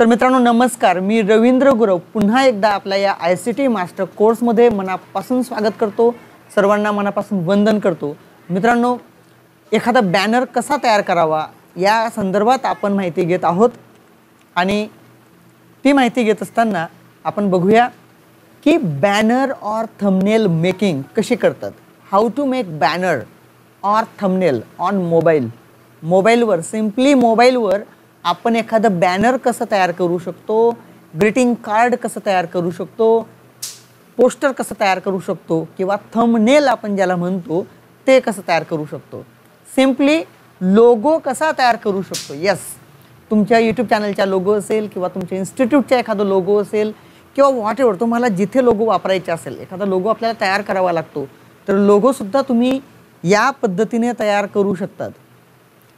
तर मित्रांनो नमस्कार, मी रवींद्र गुरव पुन्हा एकदा आपल्या या ICT मास्टर कोर्समध्ये मनापासून स्वागत करतो, सर्वांना मनापासून वंदन करतो। मित्रांनो एखादा बॅनर कसा तयार करावा या संदर्भात आपण माहिती घेत आहोत आणि ती माहिती घेत असताना आपण बघूया की बॅनर और थंबनेल मेकिंग कशी करतात। हाऊ टू मेक बॅनर और थंबनेल ऑन मोबाईलवर सिंपली मोबाईलवर आपण एखादा बॅनर कसं तयार करू शकतो, ग्रीटिंग कार्ड कसं तयार करू शकतो, पोस्टर कसं तयार करू शकतो किंवा थंबनेल आपण ज्याला म्हणतो ते कसं तयार करू शकतो, सिंपली लोगो कसा तयार करू शकतो। यस, तुमच्या यूट्यूब चॅनलचा लोगो असेल किंवा तुमच्या इन्स्टिट्यूटचा एखादा लोगो असेल किंवा व्हॉटएव्हर तुम्हाला जिथे लोगो वापरायचा असेल, एखादा लोगो आपल्याला तयार करावा लागतो, तर लोगो सुद्धा तुम्ही या पद्धतीने तयार करू शकतात।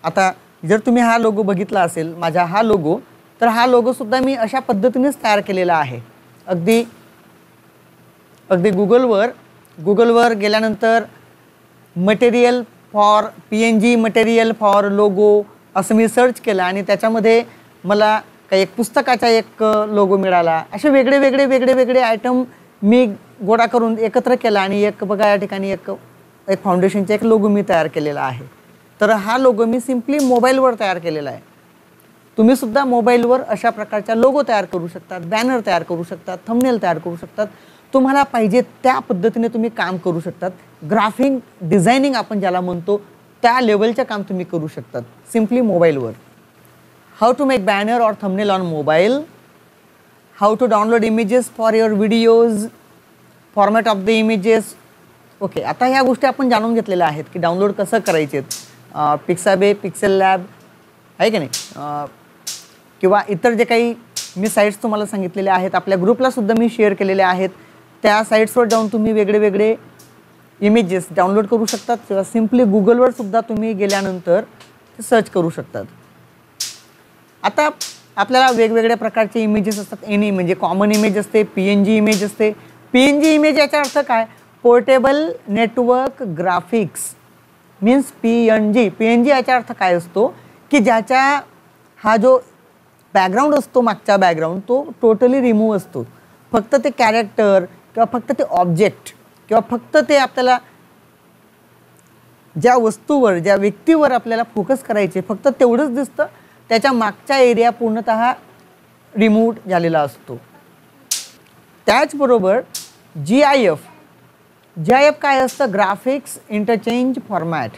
आता जर तुम्ही हा लोगो बघितला असेल, माझा हा लोगो, तर हा लोगो सुद्धा मी अशा पद्धतीनेच तयार केलेला आहे। अगदी गुगलवर गेल्यानंतर material for PNG, material for logo असं मी सर्च केलं आणि त्याच्यामध्ये मला काही एक पुस्तकाचा एक लोगो मिळाला। असे वेगळे आयटम मी गोळा करून एकत्र केला आणि एक बघा या ठिकाणी एक फाउंडेशनचा एक लोगो मी तयार केलेला आहे। तर हा लोगो मी सिंपली मोबाईलवर तयार केलेला आहे। तुम्ही सुद्धा मोबाईलवर अशा प्रकारचा लोगो तयार करू शकतात, बॅनर तयार करू शकतात, थंबनेल तयार करू शकतात, तुम्हाला पाहिजे त्या पद्धतीने तुम्ही काम करू शकतात। ग्राफिक डिझायनिंग आपण ज्याला म्हणतो त्या लेवलचं काम तुम्ही करू शकतात सिंपली मोबाईलवर। हाऊ टू मेक बॅनर और thumbnail on mobile, how to download images for your videos, format of the images. Okay, आता ह्या गोष्टी आपण जाणून घेतलेल्या आहेत की डाउनलोड कसं करायचे, पिक्साबे, पिक्सेल लॅब आहे की नाही, किंवा इतर जे काही मी साईट्स तुम्हाला सांगितलेल्या आहेत, आपल्या ग्रुपला सुद्धा मी शेअर केलेल्या आहेत, त्या साईट्सवर जाऊन तुम्ही वेगळे इमेजेस डाउनलोड करू शकतात किंवा सिंपली गुगलवर सुद्धा तुम्ही गेल्यानंतर सर्च करू शकतात। आता आपल्याला वेगवेगळ्या प्रकारचे इमेजेस असतात, एनी म्हणजे कॉमन इमेज असते, PNG इमेज असते। PNG इमेज याचा अर्थ काय, portable network graphics means PNG। PNG याचा अर्थ काय असतो की ज्याचा हा जो बॅकग्राऊंड असतो, मागचा बॅकग्राऊंड तो टोटली रिमूव्ह असतो, फक्त ते कॅरेक्टर किंवा फक्त ते ऑब्जेक्ट किंवा फक्त ते आपल्याला ज्या वस्तूवर, ज्या व्यक्तीवर आपल्याला फोकस करायचे फक्त तेवढंच दिसतं, त्याच्या मागचा एरिया पूर्णतः रिमूव्ह झालेला असतो। त्याचबरोबर GIF काय असतं, graphics interchange format.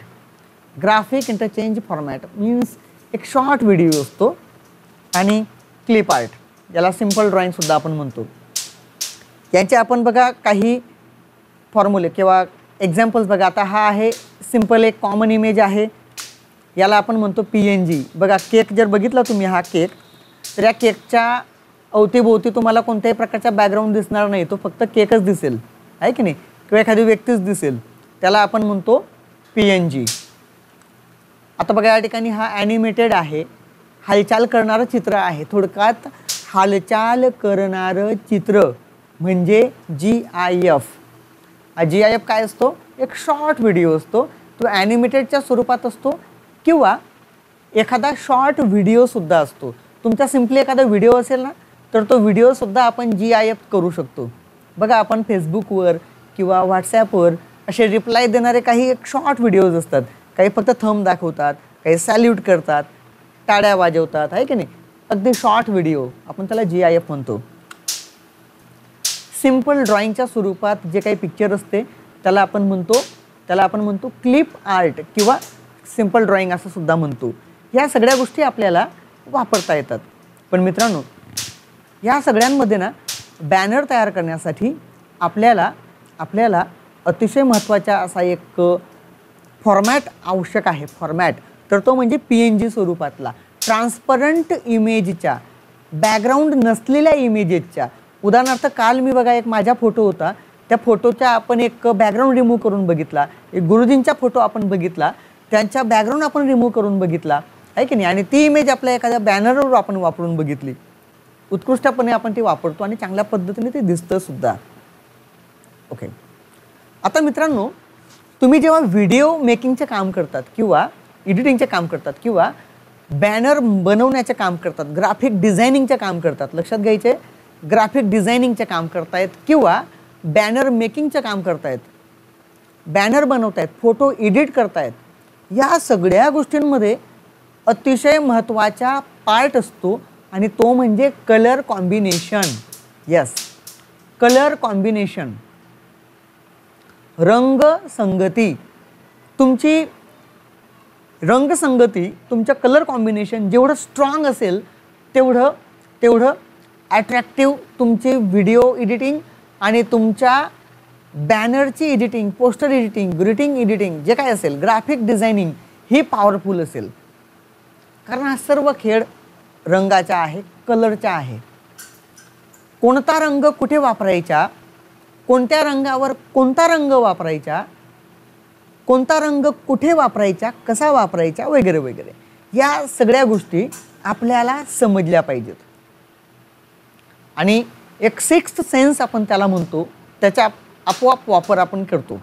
Graphic interchange format means एक शॉर्ट व्हिडिओ असतो आणि क्लिप आर्ट, याला सिंपल ड्रॉइंगसुद्धा आपण म्हणतो। यांचे आपण बघा काही फॉर्म्युले किंवा एक्झाम्पल्स बघा। आता हा आहे सिंपल एक कॉमन इमेज आहे, याला आपण म्हणतो PNG। बघा केक जर बघितला तुम्ही हा केक, तर या केकच्या अवतीभोवती तुम्हाला कोणत्याही प्रकारचा बॅकग्राऊंड दिसणार नाही, तो फक्त केकच दिसेल आहे की नाही, किंवा एखादी व्यक्तीच दिसेल, त्याला आपण म्हणतो PNG। आता बघा या ठिकाणी हा ॲनिमेटेड आहे, हालचाल करणारं चित्र आहे। थोडक्यात हालचाल करणारं चित्र म्हणजे GIF काय असतो, एक शॉर्ट व्हिडिओ असतो, तो ॲनिमेटेडच्या स्वरूपात असतो किंवा एखादा शॉर्ट व्हिडिओसुद्धा असतो। तुमचा सिम्पली एखादा व्हिडिओ असेल ना, तर तो व्हिडिओसुद्धा आपण GIF करू शकतो। बघा आपण फेसबुकवर किंवा व्हॉट्सॲपवर असे रिप्लाय देणारे काही एक शॉर्ट व्हिडिओज असतात, काही फक्त थंब दाखवतात, काही सॅल्यूट करतात, टाळ्या वाजवतात आहे की नाही, अगदी शॉर्ट व्हिडिओ, आपण त्याला GIF म्हणतो। सिंपल ड्रॉइंगच्या स्वरूपात जे काही पिक्चर असते त्याला आपण म्हणतो क्लिप आर्ट किंवा सिंपल ड्रॉइंग असं सुद्धा म्हणतो। या सगळ्या गोष्टी आपल्याला वापरता येतात। पण मित्रांनो या सगळ्यांमध्ये ना बॅनर तयार करण्यासाठी आपल्याला अतिशय महत्त्वाचा असा एक फॉर्मॅट आवश्यक आहे, फॉर्मॅट, तर तो म्हणजे PNG स्वरूपातला, ट्रान्सपरंट इमेजच्या, बॅकग्राऊंड नसलेल्या इमेजेसच्या। उदाहरणार्थ काल मी बघा एक माझा फोटो होता, त्या फोटोचा आपण एक बॅकग्राऊंड रिमूव्ह करून बघितला, एक गुरुजींचा फोटो आपण बघितला, त्यांचा बॅकग्राऊंड आपण रिमूव्ह करून बघितला आहे की नाही, आणि ती इमेज आपल्या एखाद्या बॅनरवर आपण वापरून बघितली। उत्कृष्टपणे आपण ती वापरतो आणि चांगल्या पद्धतीने ते दिसतंसुद्धा। ओके, आता मित्रांनो तुम्ही जेव्हा व्हिडिओ मेकिंगचे काम करतात किंवा एडिटिंगचे काम करतात किंवा बॅनर बनवण्याचे काम करतात, ग्राफिक डिझायनिंगचे काम करतात, लक्षात घ्यायचे ग्राफिक डिझायनिंगचे काम करतायत किंवा बॅनर मेकिंगचे काम करतायत, बॅनर बनवतायत, फोटो एडिट करतायत, या सगळ्या गोष्टींमध्ये अतिशय महत्त्वाचा पार्ट असतो आणि तो म्हणजे colour combination. Yes, colour combination, रंग संगती. तुमची रंग संगती, तुमचं कलर कॉम्बिनेशन जेवढं स्ट्रॉंग असेल तेवढं अट्रॅक्टिव्ह तुमची व्हिडिओ एडिटिंग आणि तुमच्या बॅनरची editing, poster editing, greeting editing जे काय असेल, ग्राफिक डिझायनिंग ही पावरफुल असेल. कारण हा सर्व खेळ रंगाचा आहे, कलरचा आहे. कोणता रंग कुठे वापरायचा, कोणत्या रंगावर कोणता रंग वापरायचा, कोणता रंग कुठे वापरायचा, कसा वापरायचा वगैरे वगैरे या सगळ्या गोष्टी आपल्याला समजल्या पाहिजेत. आणि एक सिक्स्थ सेन्स आपण त्याला म्हणतो, त्याचा आपोआप वापर आपण करतो.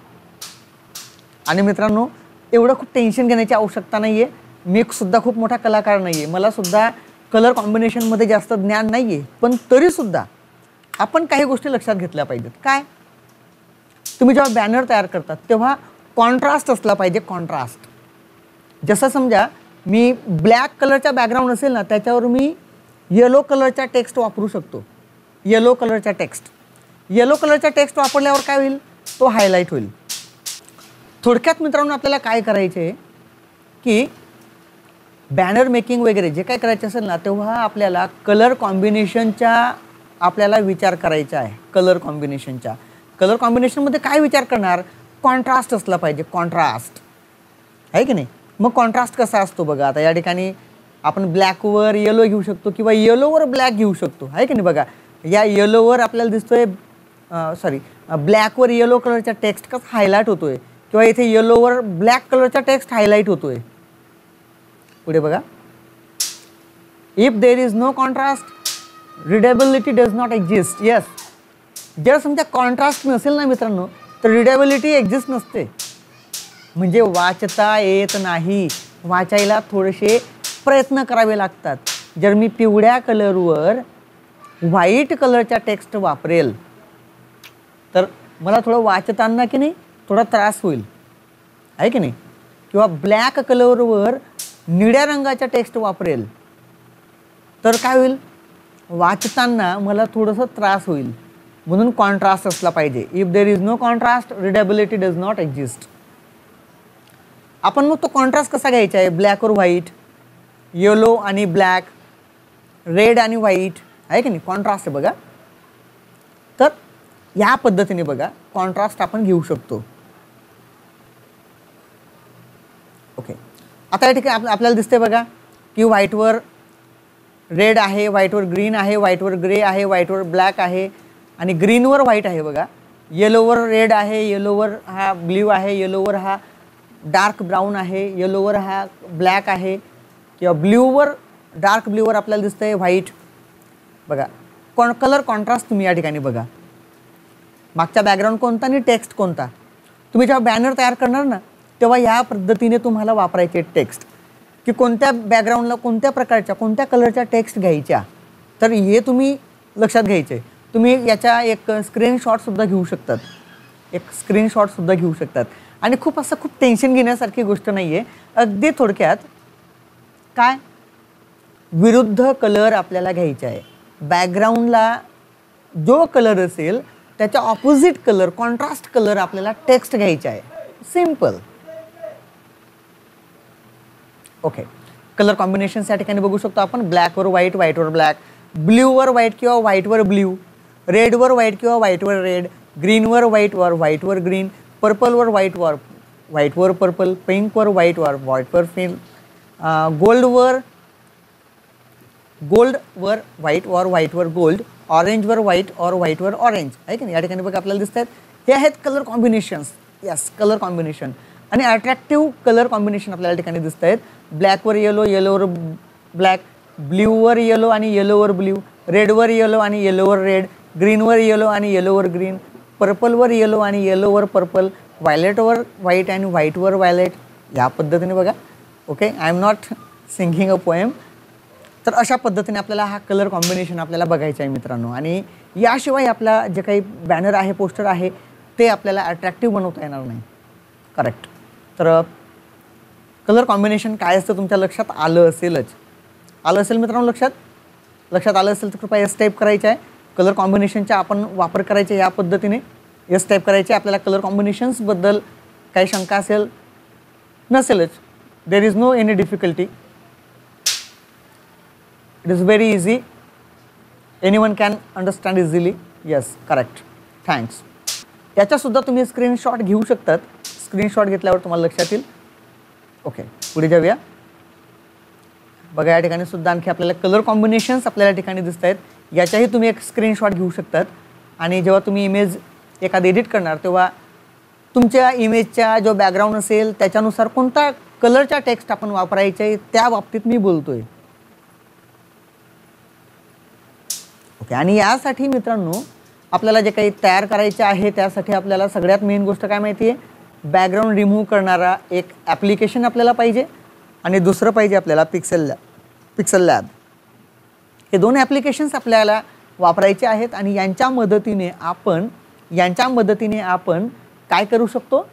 आणि मित्रांनो, एवढं खूप टेन्शन घेण्याची आवश्यकता नाही आहे. मी सुद्धा खूप मोठा कलाकार नाही आहे, मला सुद्धा कलर कॉम्बिनेशनमध्ये जास्त ज्ञान नाही आहे, पण तरीसुद्धा आपण काही गोष्टी लक्षात घेतल्या पाहिजेत. काय, तुम्ही जेव्हा बॅनर तयार करतात तेव्हा कॉन्ट्रास्ट असला पाहिजे. कॉन्ट्रास्ट, जसं समजा मी ब्लॅक कलरचा बॅकग्राऊंड असेल ना, त्याच्यावर मी येलो कलरचा टेक्स्ट वापरू शकतो. येलो कलरचा टेक्स्ट, वापरल्यावर काय होईल, तो हायलाईट होईल. थोडक्यात मित्रांनो, आपल्याला काय करायचं आहे की बॅनर मेकिंग वगैरे जे काय करायचं असेल ना, तेव्हा आपल्याला कलर कॉम्बिनेशनचा आपल्याला विचार करायचा आहे. कलर कॉम्बिनेशनचा, कलर कॉम्बिनेशनमध्ये काय विचार करणार, कॉन्ट्रास्ट असला पाहिजे. कॉन्ट्रास्ट आहे की नाही, मग कॉन्ट्रास्ट कसा असतो बघा. आता या ठिकाणी आपण ब्लॅकवर येलो घेऊ शकतो किंवा येलोवर ब्लॅक घेऊ शकतो, आहे की नाही. बघा, या येलोवर आपल्याला दिसतोय, सॉरी, ब्लॅकवर येलो कलरचा टेक्स्ट कसा हायलाईट होतोय किंवा इथे येलोवर ब्लॅक कलरचा टेक्स्ट हायलाईट होतोय. पुढे बघा, if there is no contrast, readability does not exist. Yes, जर समजा कॉन्ट्रास्ट नसेल ना मित्रांनो, तर रिडेबिलिटी एक्झिस्ट नसते, म्हणजे वाचता येत नाही, वाचायला थोडेसे प्रयत्न करावे लागतात. जर मी पिवळ्या कलरवर व्हाईट कलरचा टेक्स्ट वापरेल तर मला थोडं वाचताना की नाही थोडा त्रास होईल, आहे की नाही. किंवा ब्लॅक कलरवर निळ्या रंगाचा टेक्स्ट वापरेल तर काय होईल, वाचताना मला थोडंसं त्रास होईल. म्हणून कॉन्ट्रास्ट असला पाहिजे. If there is no contrast, readability does not exist. आपण मग तो कॉन्ट्रास्ट कसा घ्यायचा आहे, ब्लॅक और व्हाईट, येलो आणि ब्लॅक, रेड आणि व्हाईट, आहे की नाही, कॉन्ट्रास्ट आहे बघा. तर या पद्धतीने बघा कॉन्ट्रास्ट आपण घेऊ शकतो. ओके, आता या ठिकाणी आपल्याला दिसते बघा की व्हाईटवर रेड आहे, व्हाईटवर ग्रीन आहे, व्हाईटवर ग्रे आहे, व्हाईटवर ब्लॅक आहे आणि ग्रीनवर व्हाईट आहे बघा. येलोवर रेड आहे, येलोवर हा ब्ल्यू आहे, येलोवर हा डार्क ब्राऊन आहे, येलोवर हा ब्लॅक आहे किंवा ब्ल्यूवर डार्क ब्ल्यूवर आपल्याला दिसतंय व्हाईट बघा. कलर कॉन्ट्रास्ट तुम्ही या ठिकाणी बघा, मागचा बॅकग्राऊंड कोणता आणि टेक्स्ट कोणता. तुम्ही जेव्हा बॅनर तयार करणार ना, तेव्हा या पद्धतीने तुम्हाला वापरायचे टेक्स्ट, की कोणत्या बॅकग्राऊंडला कोणत्या प्रकारच्या कोणत्या कलरच्या टेक्स्ट घ्यायच्या, तर हे तुम्ही लक्षात घ्यायचे. तुम्ही याचा एक स्क्रीनशॉटसुद्धा घेऊ शकतात, आणि खूप असं खूप टेन्शन घेण्यासारखी गोष्ट नाही आहे. अगदी थोडक्यात काय, विरुद्ध कलर आपल्याला घ्यायचा आहे. बॅकग्राऊंडला जो कलर असेल त्याचा ऑपोजिट कलर, कॉन्ट्रास्ट कलर आपल्याला टेक्स्ट घ्यायचा आहे. सिम्पल. ओके, कलर कॉम्बिनेशन्स या ठिकाणी बघू शकतो आपण. ब्लॅकवर व्हाईट, व्हाईटवर ब्लॅक, ब्ल्यूवर व्हाईट किंवा व्हाईटवर ब्ल्यू, रेडवर व्हाईट किंवा व्हाईटवर रेड, ग्रीनवर व्हाईटवर, व्हाईटवर ग्रीन, पर्पलवर व्हाईटवर, व्हाईटवर पर्पल, पिंकवर व्हाईटवर, व्हाईटवर पिंक, गोल्डवर व्हाईट और व्हाईटवर गोल्ड, ऑरेंजवर व्हाईट और व्हाईटवर ऑरेंज, आहे की नाही. या ठिकाणी बघा आपल्याला दिसत आहेत, हे आहेत colour combinations. Yes, colour combination आणि अट्रॅक्टिव्ह कलर कॉम्बिनेशन आपल्याला ठिकाणी दिसत आहेत. ब्लॅकवर येलो, येलोवर ब्लॅक, ब्ल्यूवर येलो आणि येलोवर ब्ल्यू, रेडवर येलो आणि येलोवर रेड, ग्रीनवर येलो आणि येलोवर ग्रीन, पर्पलवर येलो आणि येलोवर पर्पल, व्हायलेटवर व्हाईट आणि व्हाईटवर व्हायलेट, या पद्धतीने बघा. Okay, I am not singing a poem. तर अशा पद्धतीने आपल्याला हा कलर कॉम्बिनेशन आपल्याला बघायचा आहे मित्रांनो. आणि याशिवाय आपला जे काही बॅनर आहे पोस्टर आहे ते आपल्याला अट्रॅक्टिव्ह बनवता येणार नाही. करेक्ट. तर कलर कॉम्बिनेशन काय असतं तुमच्या लक्षात आलं असेलच. आलं असेल मित्रांनो लक्षात आलं असेल तर कृपया एस टाईप करायचं आहे. कलर कॉम्बिनेशनचा आपण वापर करायचा या पद्धतीने एस टाईप करायचे. आपल्याला कलर कॉम्बिनेशन्सबद्दल काही शंका असेल नसेलच. There is no any difficulty. It is very easy. Anyone can understand easily. Yes correct. Thanks. याच्यासुद्धा तुम्ही स्क्रीनशॉट घेऊ शकतात. स्क्रीनशॉट घेतल्यावर तुम्हाला लक्षात येईल. ओके पुढे जाऊया. बघा या ठिकाणी सुद्धा आणखी आपल्याला कलर कॉम्बिनेशन्स आपल्याला ठिकाणी दिसत आहेत. याच्याही तुम्ही एक स्क्रीनशॉट घेऊ शकतात. आणि जेव्हा तुम्ही इमेज एखादी एडिट करणार तेव्हा तुमच्या इमेजचा जो बॅकग्राऊंड असेल त्याच्यानुसार कोणता कलरचा टेक्स्ट आपण वापरायचा आहे त्या बाबतीत मी बोलतोय. ओके. आणि यासाठी मित्रांनो आपल्याला जे काही तयार करायचे आहे त्यासाठी आपल्याला सगळ्यात मेन गोष्ट काय माहिती आहे, बॅकग्राऊंड रिमूव्ह करणारा एक ॲप्लिकेशन आपल्याला पाहिजे. आणि दुसरं पाहिजे आपल्याला पिक्सल लॅब. हे दोन ॲप्लिकेशन्स आपल्याला वापरायचे आहेत. आणि यांच्या मदतीने आपण काय करू शकतो,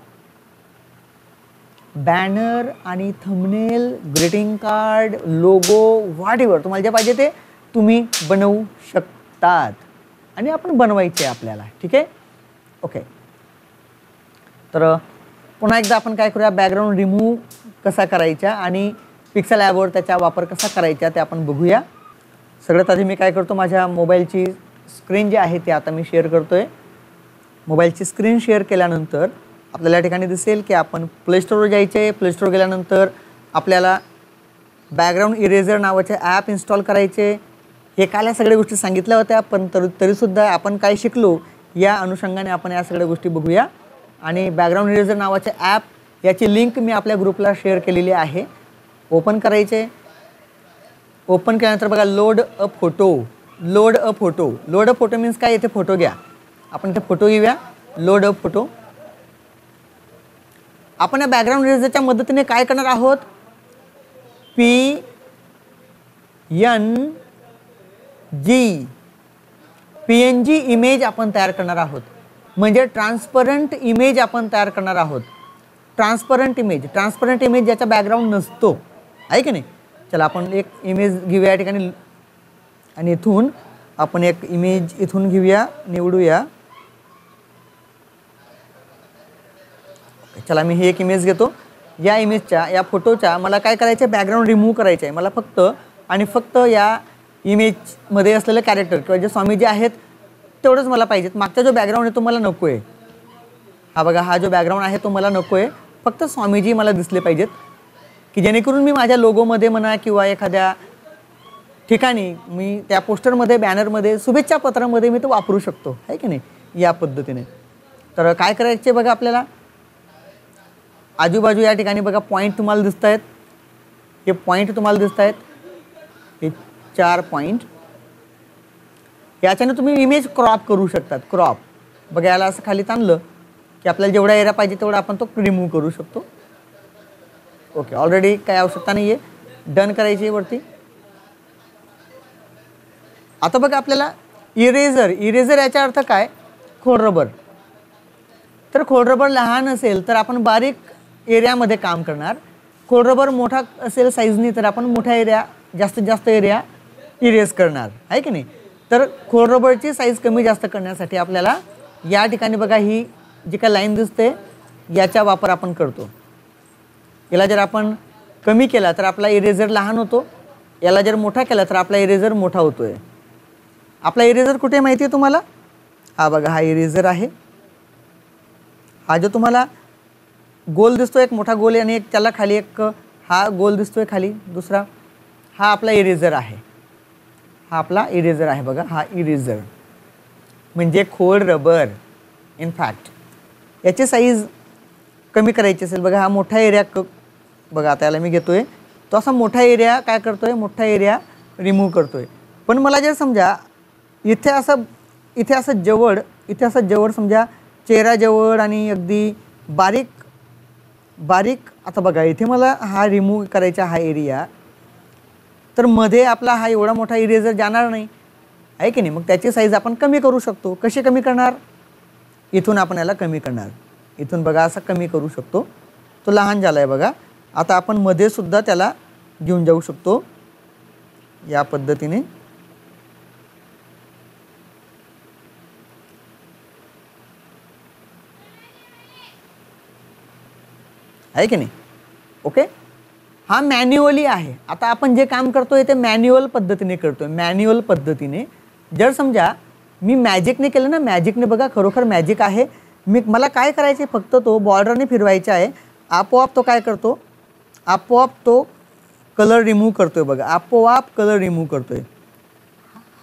बॅनर आणि thumbnail, greeting card, logo, whatever तुम्हाला जे पाहिजे ते तुम्ही बनवू शकतात. आणि आपण बनवायचे आपल्याला. ठीक आहे. ओके. तर पुन्हा एकदा आपण काय करूया, बॅकग्राऊंड रिमूव्ह कसा करायचा आणि पिक्सल ॲपवर त्याचा वापर कसा करायचा ते आपण बघूया. सगळ्यात आधी मी काय करतो, माझ्या मोबाईलची स्क्रीन जी आहे ती आता मी शेअर करतो आहे. मोबाईलची स्क्रीन शेअर केल्यानंतर आपल्याला या ठिकाणी दिसेल की आपण प्ले स्टोरवर जायचं आहे. प्ले स्टोर गेल्यानंतर आपल्याला बॅकग्राऊंड इरेझर नावाचे ॲप इन्स्टॉल करायचे. हे काल या सगळ्या गोष्टी सांगितल्या होत्या पण तरीसुद्धा आपण काय शिकलो या अनुषंगाने आपण या सगळ्या गोष्टी बघूया. आणि बॅकग्राऊंड इरेझर नावाचे ॲप याची लिंक मी आपल्या ग्रुपला शेअर केलेली आहे. ओपन करायचे. ओपन केल्यानंतर बघा लोड अ फोटो मीन्स काय, येथे फोटो घ्या. आपण ते फोटो घेऊया. Load up photo. आपण या बॅकग्राऊंड इरेझरच्या मदतीने काय करणार आहोत, पी एन जी इमेज आपण तयार करणार आहोत. म्हणजे ट्रान्सपरंट इमेज आपण तयार करणार आहोत. ट्रान्सपरंट इमेज ज्याचा बॅकग्राऊंड नसतो, आहे की नाही. चला आपण एक इमेज घेऊया या ठिकाणी. आणि इथून आपण एक इमेज इथून घेऊया, निवडूया. चला मी ही एक इमेज घेतो. या इमेजच्या या फोटोच्या मला काय करायचं आहे, बॅकग्राऊंड रिमूव्ह करायचं आहे. मला फक्त आणि फक्त या इमेजमध्ये असलेले कॅरेक्टर किंवा जे स्वामी जे आहेत तेवढंच मला पाहिजेत. मागचा जो बॅकग्राऊंड आहे तो मला नको आहे. हा बघा, हा जो बॅकग्राऊंड आहे तो मला नको आहे. फक्त स्वामीजी मला दिसले पाहिजेत की जेणेकरून मी माझ्या लोगोमध्ये म्हणा किंवा एखाद्या ठिकाणी मी त्या पोस्टरमध्ये, बॅनरमध्ये, शुभेच्छा पत्रामध्ये मी तो वापरू शकतो, आहे की नाही, या पद्धतीने. तर काय करायचे बघा, आपल्याला आजूबाजू या ठिकाणी बघा पॉईंट तुम्हाला दिसत आहेत. हे पॉईंट तुम्हाला दिसत आहेत, हे 4 पॉईंट. याच्याने तुम्ही इमेज क्रॉप करू शकतात. क्रॉप बघा, याला असं खाली ताणलं की आपल्याला जेवढा एरिया पाहिजे तेवढा आपण तो रिमूव्ह करू शकतो. ओके, ऑलरेडी काय आवश्यकता नाही आहे. डन करायची आहे वरती. आता बघा आपल्याला इरेझर याचा अर्थ काय, खोडरबर. तर खोडरबर लहान असेल तर आपण बारीक एरियामध्ये काम करणार. खोडरबर मोठा असेल साईजनी तर आपण मोठा एरिया, जास्तीत जास्त एरिया इरेज करणार, आहे की नाही. तर खोडरबरची साईज कमी जास्त करण्यासाठी आपल्याला या ठिकाणी बघा ही जी काय लाईन दिसते याचा वापर आपण करतो. याला जर आपण कमी केला तर आपला इरेझर लहान होतो. याला जर मोठा केला तर आपला इरेझर मोठा होतो आहे. आपला इरेझर कुठे माहिती आहे तुम्हाला, हा बघा हा इरेझर आहे. हा जो तुम्हाला गोल दिसतो, एक मोठा गोल आणि एक त्याला खाली एक हा गोल दिसतोय खाली दुसरा, हा आपला इरेझर आहे. हा आपला इरेझर आहे बघा, हा इरेझर म्हणजे खोड रबर. इनफॅक्ट याची साईज कमी करायची असेल बघा, हा मोठा एरिया बघा आता याला मी घेतो आहे. तो असा मोठा एरिया काय करतो आहे, मोठा एरिया रिमूव्ह करतो आहे. पण मला जर समजा इथे असं जवळ समजा चेहराजवळ आणि अगदी बारीक, आता बघा इथे मला हा रिमूव्ह करायचा हा एरिया. तर मध्ये आपला हा एवढा मोठा इरेजर जाणार नाही आहे की नाही, मग त्याची साइज आपण कमी करू शकतो। कशी कमी करणार? इथून आपण याला कमी करणार, इथून बघा असं कमी करू शकतो। तो लहान झालाय बघा, आता आपण मध्ये सुद्धा त्याला घेऊन जाऊ शकतो या पद्धतीने। आहे की नाही? ओके, हा मॅन्युअली आहे। आता आपण जे काम करतोय ते मॅन्युअल पद्धतीने करतोय, मॅन्युअल पद्धतीने। जर समजा मी मॅजिकने केलं ना, मॅजिकने बघा खरोखर मॅजिक आहे, मी मला काय करायचे फक्त तो बॉर्डरने फिरवायचा आहे, आपोआप तो काय करतो, आपोआप तो कलर रिमूव्ह करतोय बघा, आपोआप कलर रिमूव्ह करतोय।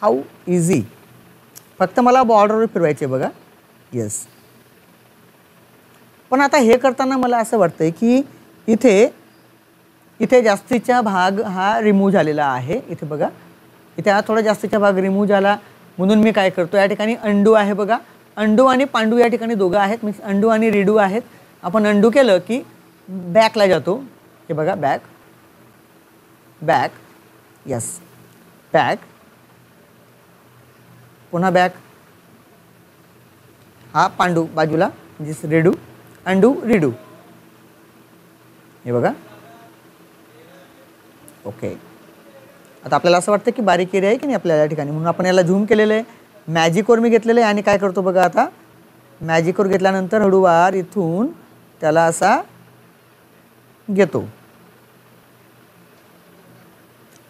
हाऊ इझी, फक्त मला बॉर्डरवर फिरवायचे बघा, येस। पण आता हे करताना मला असं वाटतंय की इथे इथे जास्तीचा भाग हा रिमूव्ह झालेला आहे, इथे बघा इथे हा थोडा जास्तीचा भाग रिमूव्ह झाला, म्हणून मी काय करतो या ठिकाणी अंडू आहे बघा, अंडू आणि पांडू या ठिकाणी दोघं आहेत, मीन्स अंडू आणि रिडू आहेत। आपण अंडू केलं की बॅकला जातो, हे बघा बॅक बॅक, यस बॅक, पुन्हा बॅक, हा पांडू बाजूला म्हणजेच रेडू, अंडू रिडू, हे बघा ओके। आता आपल्याला असं वाटतं की बारीक एरिया आहे की नाही आपल्याला या ठिकाणी, म्हणून आपण याला झूम केलेलं आहे, मॅजिकवर मी घेतलेलं आहे आणि काय करतो बघा, आता मॅजिकवर घेतल्यानंतर हळूवार इथून त्याला असा घेतो,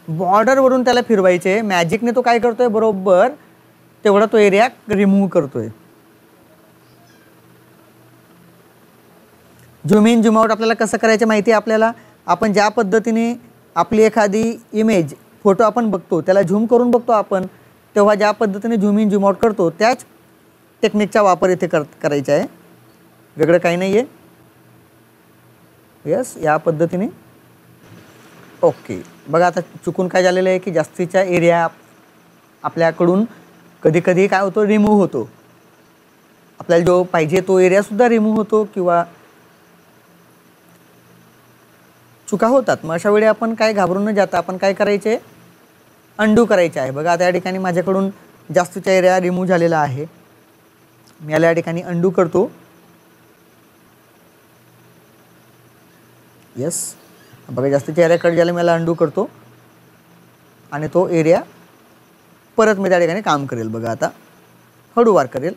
बॉर्डरवरून त्याला फिरवायचे। मॅजिकने तो काय करतोय बरोबर तेवढा तो एरिया रिमूव्ह करतोय। झूम इन झूम आउट आपल्याला कसं करायचं माहिती आहे आपल्याला, आपण ज्या पद्धतीने आपली एखादी इमेज फोटो आपण बघतो त्याला झूम करून बघतो आपण, तेव्हा ज्या पद्धतीने झूम इन झूम आउट करतो त्याच टेक्निकचा वापर इथे करायचा आहे, वेगळं काही नाही आहे। यस या पद्धतीने ओके बघा, आता चुकून काय झालेलं आहे की जास्तीचा एरिया आपल्याकडून कधीकधी काय होतो रिमूव्ह होतो, आपल्याला जो पाहिजे तो एरियासुद्धा रिमूव्ह होतो किंवा चुका होतात। मग अशा वेळी आपण काय घाबरून न जाता आपण काय करायचे, अंडू करायचे आहे बघा। आता या ठिकाणी माझ्याकडून जास्तीचा एरिया रिमूव्ह झालेला आहे, मी याला या ठिकाणी अंडू करतो, यस बघा जास्तीचा एरिया कट झाला, मी याला अंडू करतो आणि तो एरिया परत मी त्या ठिकाणी काम करेल बघा, आता हळूवार करेल।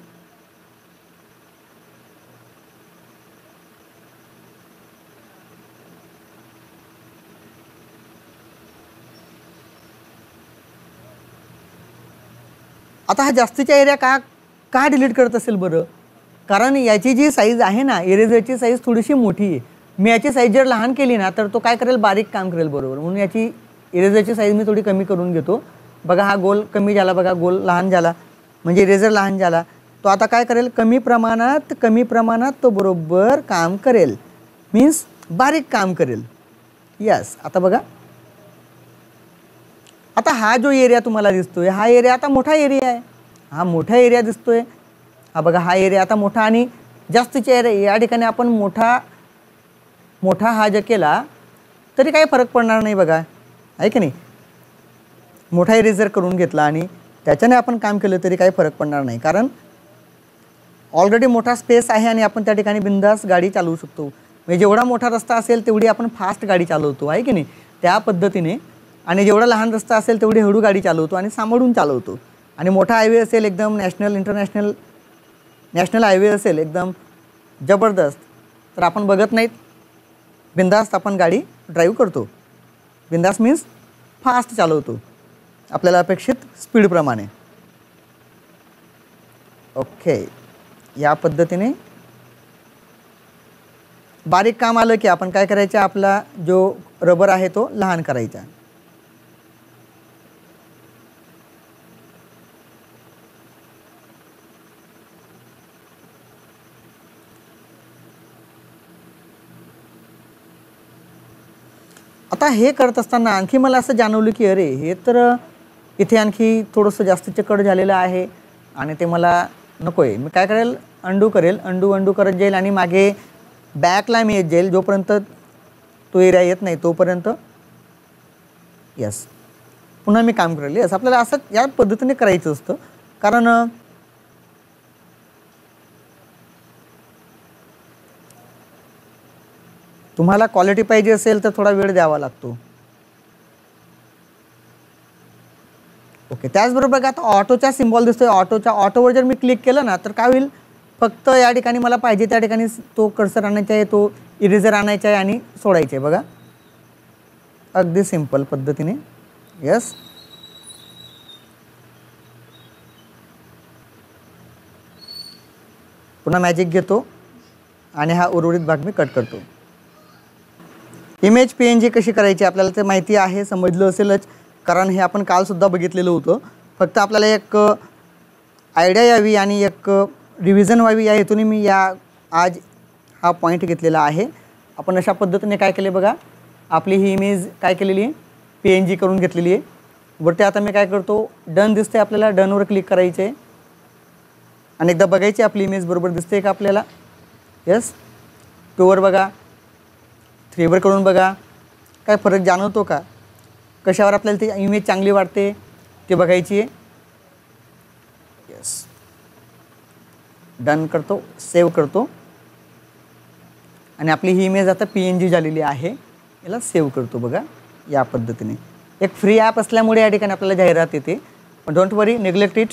आता हा जास्तीचा एरिया का डिलीट करत असेल बरं, कारण याची जी साईज आहे ना इरेजरची साईज थोडीशी मोठी आहे, मी याची साईज जर लहान केली ना तर तो काय करेल बारीक काम करेल बरोबर, म्हणून याची इरेजरची साईज मी थोडी कमी करून घेतो बघा। हा गोल कमी झाला बघा, गोल लहान झाला म्हणजे इरेजर लहान झाला, तो आता काय करेल कमी प्रमाणात तो बरोबर काम करेल, मीन्स बारीक काम करेल। यस आता बघा, आता हा जो एरिया तुम्हाला दिसतोय हा एरिया आता मोठा एरिया आहे, हा मोठा एरिया दिसतोय हा बघा, हा एरिया आता मोठा आणि जास्तीचा एरिया या ठिकाणी आपण मोठा मोठा हा जर केला तरी काही फरक पडणार नाही बघा, आहे की नाही? मोठा एरिया जर करून घेतला आणि त्याच्याने आपण काम केलं तरी काही फरक पडणार नाही, कारण ऑलरेडी मोठा स्पेस आहे आणि आपण त्या ठिकाणी बिंदास गाडी चालवू शकतो, म्हणजे जेवढा मोठा रस्ता असेल तेवढी आपण फास्ट गाडी चालवतो, आहे की नाही? त्या पद्धतीने, आणि जेवढा लहान रस्ता असेल तेवढी हळू गाडी चालवतो आणि सांभाळून चालवतो, आणि मोठा हायवे असेल एकदम नॅशनल इंटरनॅशनल नॅशनल हायवे असेल एकदम जबरदस्त, तर आपण बघत नाहीत, बिंदास्त आपण गाडी ड्राईव्ह करतो। बिंदास्त मीन्स फास्ट चालवतो आपल्याला अपेक्षित स्पीडप्रमाणे। ओके या पद्धतीने बारीक काम आलं की आपण काय करायचं, आपला जो रबर आहे तो लहान करायचा। आता हे करत असताना आणखी मला असं जाणवलं की अरे हे तर इथे आणखी थोडंसं जास्तीचं कट झालेलं आहे आणि ते मला नको आहे, मी काय करेल अंडू करत जाईल आणि मागे बॅकला मी येत जाईल, जोपर्यंत तो एरिया येत नाही तोपर्यंत। यस पुन्हा मी काम करेल असं आपल्याला असं या पद्धतीने करायचं असतं कारण तुम्हाला क्वालिटी पाहिजे असेल तर थोड़ा वेळ द्यावा लागतो। ओके त्याचबरोबर आता ऑटोचा सिम्बॉल दिसतोय ऑटोचा ऑटोवर जर मी क्लिक केलं ना तर काय होईल फक्त या ठिकाणी मला पाहिजे त्या ठिकाणी तो कर्सर आणायचा आहे तो इरेजर आणायचा आहे आणि सोडायचा आहे बघा अगदी सिंपल पद्धतीने यस पुन्हा मॅजिक घेतो आणि हा उर्वरित भाग मी कट करतो। इमेज पीएनजी कशी करायची आपल्याला ते माहिती आहे समजलं असेलच कारण हे आपण काल सुद्धा बघितलेलं होतं फक्त आपल्याला एक आयडिया यावी आणि एक रिव्हिजन व्हावी या हेतूने मी या आज हा पॉइंट घेतलेला आहे। आपण अशा पद्धतीने काय केले बघा आपली ही इमेज काय केलेली आहे पीएनजी करून घेतलेली आहे वरती आता मी काय करतो डन दिसते आपल्याला डनवर क्लिक करायचे आहे आणि एकदा बघायची आपली इमेज बरोबर दिसते का आपल्याला यस टूवर बघा थ्रीवर करून बघा काय फरक जाणवतो का कशावर आपल्याला ती इमेज चांगली वाटते ते बघायची आहे यस डन करतो सेव्ह करतो आणि आपली ही इमेज आता पीएनजी झालेली आहे याला सेव्ह करतो बघा या पद्धतीने। एक फ्री ॲप असल्यामुळे या ठिकाणी आपल्याला जाहिरात येते पण डोंट वरी नेग्लेक्ट इट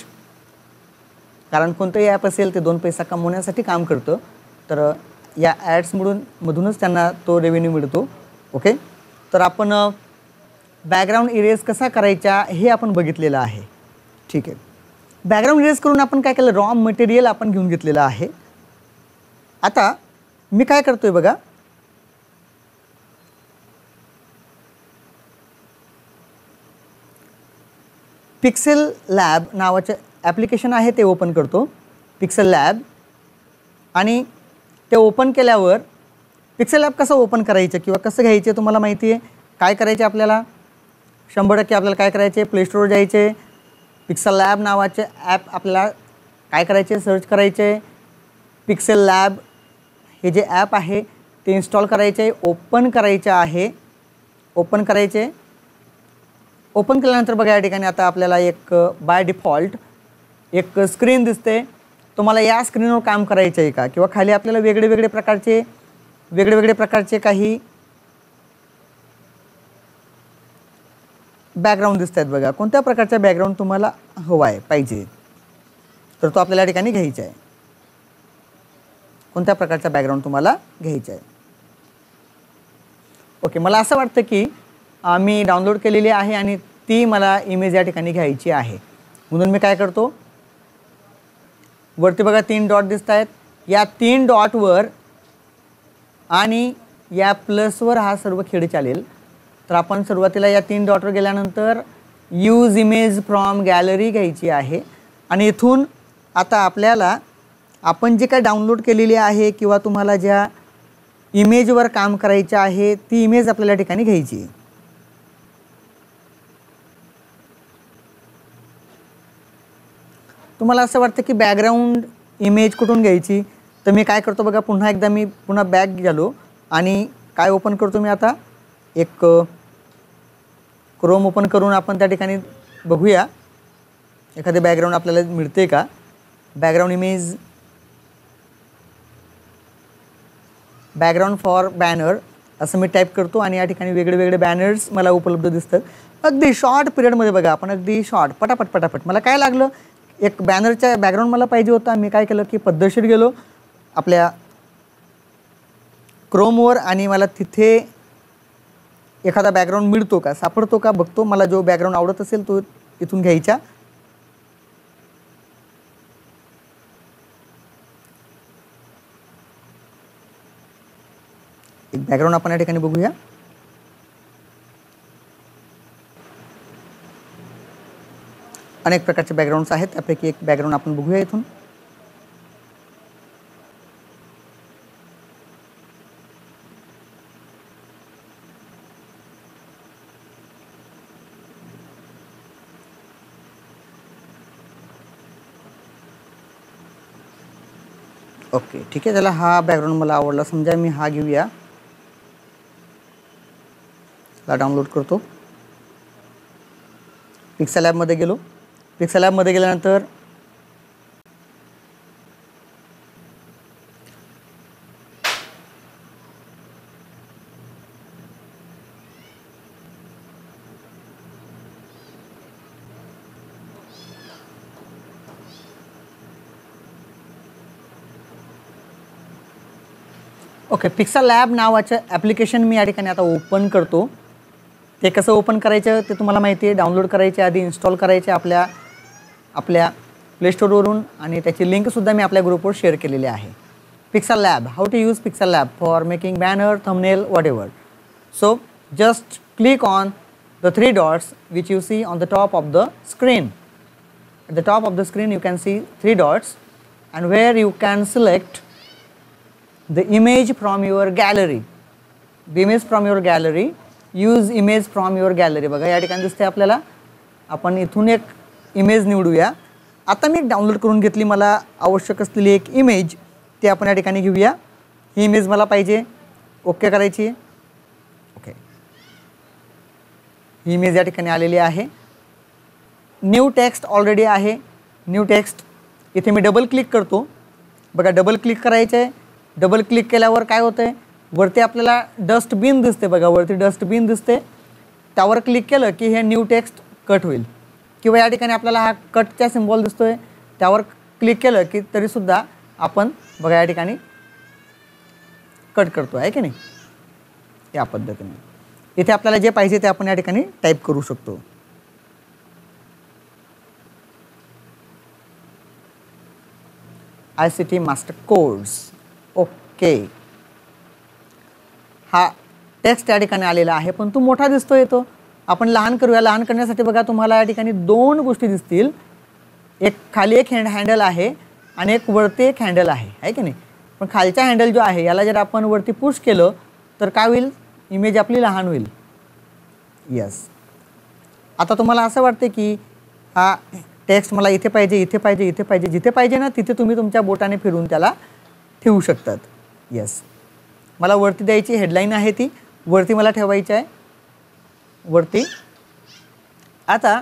कारण कोणतंही ॲप असेल ते 2 पैसा कमवण्यासाठी काम करतं तर या ॲड्समधूनच त्यांना तो रेव्हेन्यू मिळतो। ओके तर आपण बॅकग्राऊंड इरेज कसा करायचा हे आपण बघितलेलं आहे ठीक आहे। बॅकग्राऊंड इरेज करून आपण काय केलं रॉ मटेरियल आपण घेऊन घेतलेलं आहे। आता मी काय करतोय बघा पिक्सेल लॅब नावाचं ॲप्लिकेशन आहे ते ओपन करतो पिक्सेल लॅब आणि ते ओपन केल्यावर पिक्सेल लॅब कसं ओपन करायचं किंवा कसं घ्यायचं तुम्हाला माहिती आहे काय करायचे आपल्याला 100% आपल्याला काय करायचे प्ले स्टोअरवर जायचे पिक्सेल लॅब नावाचे ॲप आपल्याला काय करायचे सर्च करायचे पिक्सेल लॅब हे जे ॲप आहे ते इन्स्टॉल करायचे ओपन करायचे आहे ओपन करायचे ओपन केल्यानंतर बघा या ठिकाणी आता आपल्याला एक बाय डिफॉल्ट एक स्क्रीन दिसते तुम्हाला या स्क्रीनवर काम करायचं आहे का किंवा खाली आपल्याला वेगळे वेगळे प्रकारचे काही बॅकग्राऊंड दिसत आहेत बघा कोणत्या प्रकारचा बॅकग्राऊंड तुम्हाला हवा आहे पाहिजे तर तो आपल्याला या ठिकाणी घ्यायचा आहे कोणत्या प्रकारचा बॅकग्राऊंड तुम्हाला घ्यायचा आहे। ओके मला असं वाटतं की मी डाउनलोड केलेली आहे आणि ती मला इमेज या ठिकाणी घ्यायची आहे म्हणून मी काय करतो वरती बघा 3 डॉट दिसत आहेत या 3 डॉटवर आणि या प्लसवर हा सर्व खेळ चालेल तर आपण सुरुवातीला या 3 डॉटवर गेल्यानंतर यूज इमेज फ्रॉम गॅलरी घ्यायची आहे आणि इथून आता आपल्याला आपण जे काय डाउनलोड केलेली आहे किंवा तुम्हाला ज्या इमेजवर काम करायचं आहे ती इमेज आपल्याला ठिकाणी घ्यायची आहे। तुम्हाला असं वाटतं की बॅकग्राऊंड इमेज कुठून घ्यायची तर मी काय करतो बघा पुन्हा एकदा मी बॅक झालो आणि काय ओपन करतो मी आता एक क्रोम ओपन करून आपण त्या ठिकाणी बघूया एखादे बॅकग्राऊंड आपल्याला मिळते का background image background for banner असं मी टाईप करतो आणि या ठिकाणी वेगळे बॅनर्स मला उपलब्ध दिसतात अगदी शॉर्ट पिरियडमध्ये बघा आपण अगदी शॉर्ट पटापट मला काय लागलं एक बॅनरचा बॅकग्राऊंड मला पाहिजे होता मी काय केलं की पद्धतशीर गेलो आपल्या क्रोमवर आणि मला तिथे एखादा बॅकग्राऊंड मिळतो का सापडतो का बघतो मला जो बॅकग्राऊंड आवडत असेल तो इथून घ्यायचा एक बॅकग्राऊंड आपण या ठिकाणी बघूया अनेक प्रकारचे बॅकग्राऊंड्स आहेत त्यापैकी एक बॅकग्राऊंड आपण बघूया इथून ओके ठीक आहे त्याला हा बॅकग्राऊंड मला आवडला समजा मी हा घेऊया डाउनलोड करतो पिक्सल लॅबमध्ये गेलो. पिक्सल लॅबमध्ये गेल्यानंतर ओके पिक्सल लॅब नावाचं ॲप्लिकेशन मी या ठिकाणी आता ओपन करतो. ते कसं ओपन करायचं ते तुम्हाला माहिती आहे. डाउनलोड करायचे आधी इन्स्टॉल करायचे आपल्या प्लेस्टोरवरून आणि त्याची लिंकसुद्धा मी आपल्या ग्रुपवर शेअर केलेली आहे. Pixel lab how to use pixel lab for making banner thumbnail whatever. So just click on the three dots which you see on the top of the screen. At the top of the screen you can see three dots and where you can select the image from your gallery. The image from your gallery. Use image from your gallery. बघा या ठिकाणी दिसते आपल्याला. आपण इथून एक image निवडूया. आता मी download करून घेतली मला आवश्यक असलेली एक इमेज ते आपण या ठिकाणी घेऊया. ही इमेज मला पाहिजे. ओके करायची. ओके ही इमेज या ठिकाणी आलेली आहे. न्यू टेक्स्ट ऑलरेडी आहे. न्यू टेक्स्ट इथे मी डबल क्लिक करतो. बघा डबल क्लिक करायचं आहे. डबल क्लिक केल्यावर काय होतंय वरती आपल्याला डस्टबिन दिसते. बघा वरती डस्टबिन दिसते. त्यावर क्लिक केलं की हे न्यू टेक्स्ट कट होईल किंवा या ठिकाणी आपल्याला हा कटचा सिम्बॉल दिसतोय त्यावर क्लिक केलं की तरीसुद्धा आपण बघा या ठिकाणी कट करतो आहे की नाही. या पद्धतीने इथे आपल्याला जे पाहिजे ते आपण या ठिकाणी टाईप करू शकतो. ICT master course. ओके हा टेक्स्ट या ठिकाणी आलेला आहे पण तो मोठा दिसतोय. तो आपण लहान करूया. लहान करण्यासाठी बघा तुम्हाला या ठिकाणी दोन गोष्टी दिसतील. एक खाली एक हँडल आहे आणि एक वरती एक हँडल आहे आहे की नाही. पण खालचा हँडल जो आहे याला जर आपण वरती पुश केलं तर काय होईल इमेज आपली लहान होईल. यस आता तुम्हाला असं वाटते की हा टेक्स्ट मला इथे पाहिजे इथे पाहिजे इथे पाहिजे जिथे पाहिजे ना तिथे तुम्ही तुमच्या बोटाने फिरून त्याला ठेवू शकतात. यस मला वरती द्यायची हेडलाईन आहे ती वरती मला ठेवायची आहे वरती. आता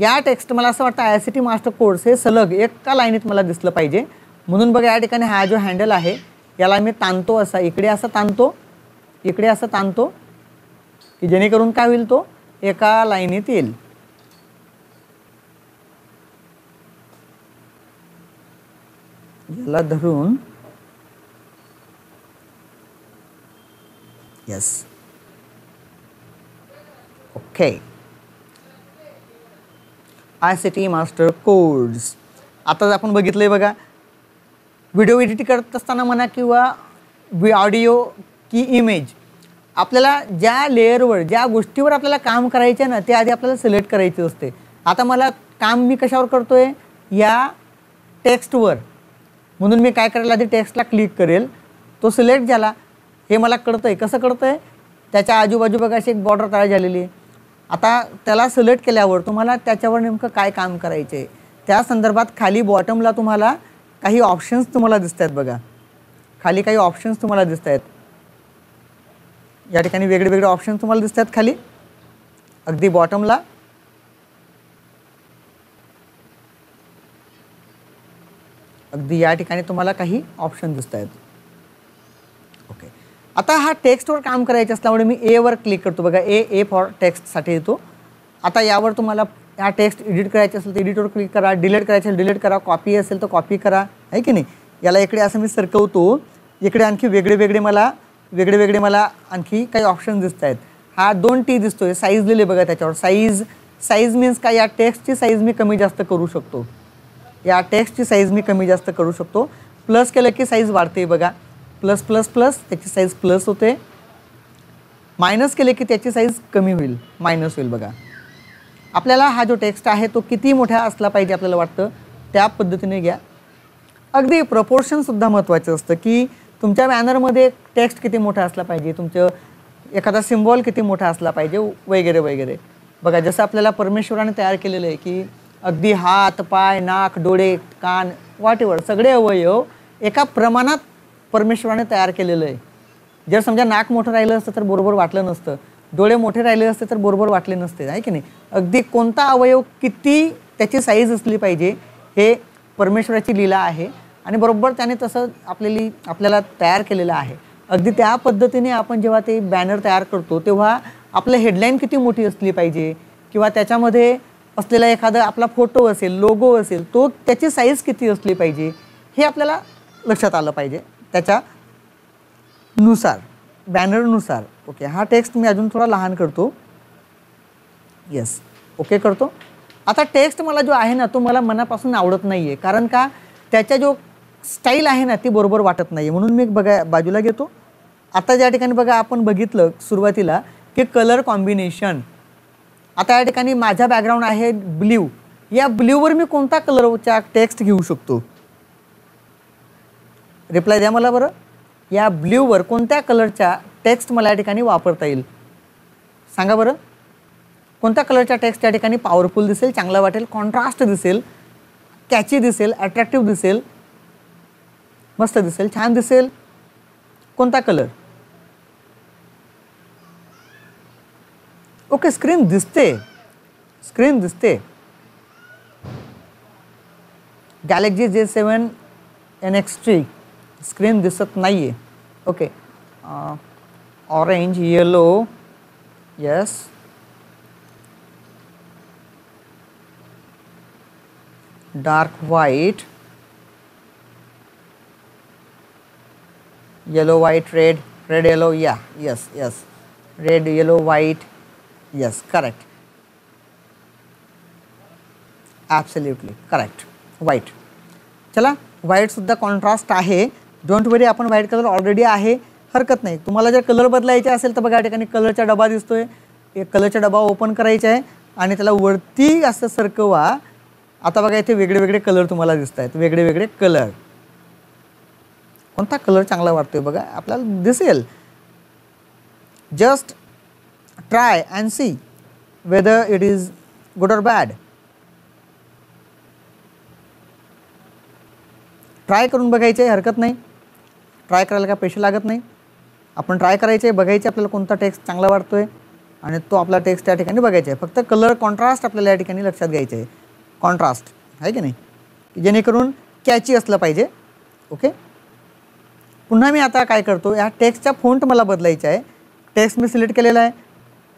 या टेक्स्ट मला असं वाटतं ICT मास्टर कोर्स हे सलग एका लाईनीत मला दिसलं पाहिजे म्हणून बघा या ठिकाणी हा जो हँडल आहे याला मी ताणतो असा इकडे असं ताणतो इकडे असं ताणतो की जेणेकरून काय होईल तो एका लाईनीत येईल. याला धरून yes okay ICT master course. आता आपण बघितलं आहे बघा व्हिडिओ एडिट करत असताना म्हणा किंवा ऑडिओ की इमेज आपल्याला ज्या लेअरवर ज्या गोष्टीवर आपल्याला काम करायचे ना ते आधी आपल्याला सिलेक्ट करायचे असते. आता मला काम मी कशावर करतो आहे या टेक्स्टवर म्हणून मी काय करेल आधी टेक्स्टला क्लिक करेल. तो सिलेक्ट झाला हे मला कळतं आहे. कसं कळतं आहे त्याच्या आजूबाजू बघा अशी एक बॉर्डर तयार झालेली. आता त्याला सिलेक्ट केल्यावर तुम्हाला त्याच्यावर नेमकं काय काम करायचं आहे त्या संदर्भात खाली बॉटमला तुम्हाला काही ऑप्शन्स तुम्हाला दिसत आहेत. बघा खाली काही ऑप्शन्स तुम्हाला दिसत आहेत. या ठिकाणी वेगळे ऑप्शन्स तुम्हाला दिसत आहेत खाली अगदी बॉटमला. अगदी या ठिकाणी तुम्हाला काही ऑप्शन दिसत आहेत. आता हा टेक्स्टवर काम करायचं असल्यामुळे मी एवर क्लिक करतो. बघा ए फॉर टेक्स्टसाठी येतो. आता यावर तुम्हाला हा टेक्स्ट एडिट करायचा असेल तर एडिटवर क्लिक करा. डिलीट करायचं असेल डिलीट करा. कॉपी असेल तर कॉपी करा आहे की नाही. याला इकडे असं मी सरकवतो. इकडे आणखी वेगळे मला आणखी काही ऑप्शन दिसत आहेत. हा 2T दिसतो आहे. साईज लिहिले बघा त्याच्यावर. साईज मीन्स काय या टेक्स्टची साईज मी कमी जास्त करू शकतो. या टेक्स्टची साईज मी कमी जास्त करू शकतो. प्लस केलं की साईज वाढते बघा. प्लस प्लस प्लस त्याची साईज प्लस होते. मायनस केले की त्याची साईज कमी होईल मायनस होईल. बघा आपल्याला हा जो टेक्स्ट आहे तो किती मोठा असला पाहिजे आपल्याला वाटतं त्या पद्धतीने घ्या. अगदी प्रपोर्शनसुद्धा महत्त्वाचं असतं की तुमच्या बॅनरमध्ये टेक्स्ट किती मोठा असला पाहिजे तुमचं एखादा सिम्बॉल किती मोठा असला पाहिजे वगैरे वगैरे. बघा जसं आपल्याला परमेश्वराने तयार केलेलं आहे की अगदी हात पाय नाक डोळे कान वाटेवर सगळे अवयव एका प्रमाणात परमेश्वराने तयार केलेलं आहे. जर समजा नाक मोठं राहिलं असतं तर बरोबर वाटलं नसतं. डोळे मोठे राहिले असते तर बरोबर वाटले नसते, आहे की नाही? अगदी कोणता अवयव किती त्याची साईज असली पाहिजे हे परमेश्वराची लीला आहे आणि बरोबर त्याने तसं आपल्याला तयार केलेलं आहे। अगदी त्या पद्धतीने आपण जेव्हा ते बॅनर तयार करतो तेव्हा आपले हेडलाइन किती मोठी असली पाहिजे किंवा त्याच्यामध्ये असलेला एखादा आपला फोटो असेल, लोगो असेल, तो त्याची साईज किती असली पाहिजे हे आपल्याला लक्षात आलं पाहिजे त्याच्या नुसार, बॅनर नुसार। ओके, हा टेक्स्ट मी अजून थोडा लहान करतो। यस, ओके करतो। आता टेक्स्ट मला जो आहे ना तो मला मनापासून आवडत नाहीये, कारण का त्याचा जो स्टाईल आहे ना ती बरोबर वाटत नाहीये, म्हणून मी बघा बाजूला घेतो। आता ज्या ठिकाणी बघा आपण बघितलं सुरुवातीला की कलर कॉम्बिनेशन, आता या ठिकाणी माझा बॅकग्राउंड आहे ब्लू, या ब्लूवर मी कोणता कलरचा टेक्स्ट घेऊ शकतो? रिप्लाय द्या मला बरं, या ब्लूवर कोणत्या कलरचा टेक्स्ट मला या ठिकाणी वापरता येईल? सांगा बरं, कोणत्या कलरचा टेक्स्ट या ठिकाणी पॉवरफुल दिसेल, चांगला वाटेल, कॉन्ट्रास्ट दिसेल, कॅची दिसेल, अट्रॅक्टिव्ह दिसेल, मस्त दिसेल, छान दिसेल? कोणता कलर? ओके, स्क्रीन दिसते, स्क्रीन दिसते। गॅलेक्सी J7NX3 स्क्रीन दिसत नाही आहे। Okay, orange, yellow, yes, dark white, yellow white, red, red yellow, या, yes yes, red yellow white, yes, correct, absolutely correct, white. चला, व्हाईटसुद्धा कॉन्ट्रास्ट आहे, डोंट वरी, आपण व्हाईट कलर ऑलरेडी आहे, हरकत नाही। तुम्हाला जर कलर बदलायचे असेल तर बघा या ठिकाणी कलरचा डबा दिसतोय, एक कलरचा डबा ओपन करायचा आहे आणि त्याला वरती असं सरकवा। आता बघा इथे वेगळे वेगळे कलर तुम्हाला दिसत आहेत, वेगळे वेगळे कलर। कोणता कलर चांगला वाटतोय बघा, आपल्याला दिसेल। Just try and see whether it is good or bad. Try करून बघायचे, हरकत नाही, ट्राय करायला काय पैसे लागत नाही। आपण ट्राय करायचे, बघायचे आपल्याला कोणता टेक्स्ट चांगला वाटतोय आणि तो आपला टेक्स्ट त्या ठिकाणी बघायचा आहे। फक्त कलर कॉन्ट्रास्ट आपल्याला या ठिकाणी लक्षात घ्यायचं आहे, कॉन्ट्रास्ट आहे की नाही, जेणेकरून कॅची असलं पाहिजे। ओके, पुन्हा मी आता काय करतो, या टेक्स्टचा फॉन्ट मला बदलायचा आहे। टेक्स्ट मी सिलेक्ट केलेला आहे,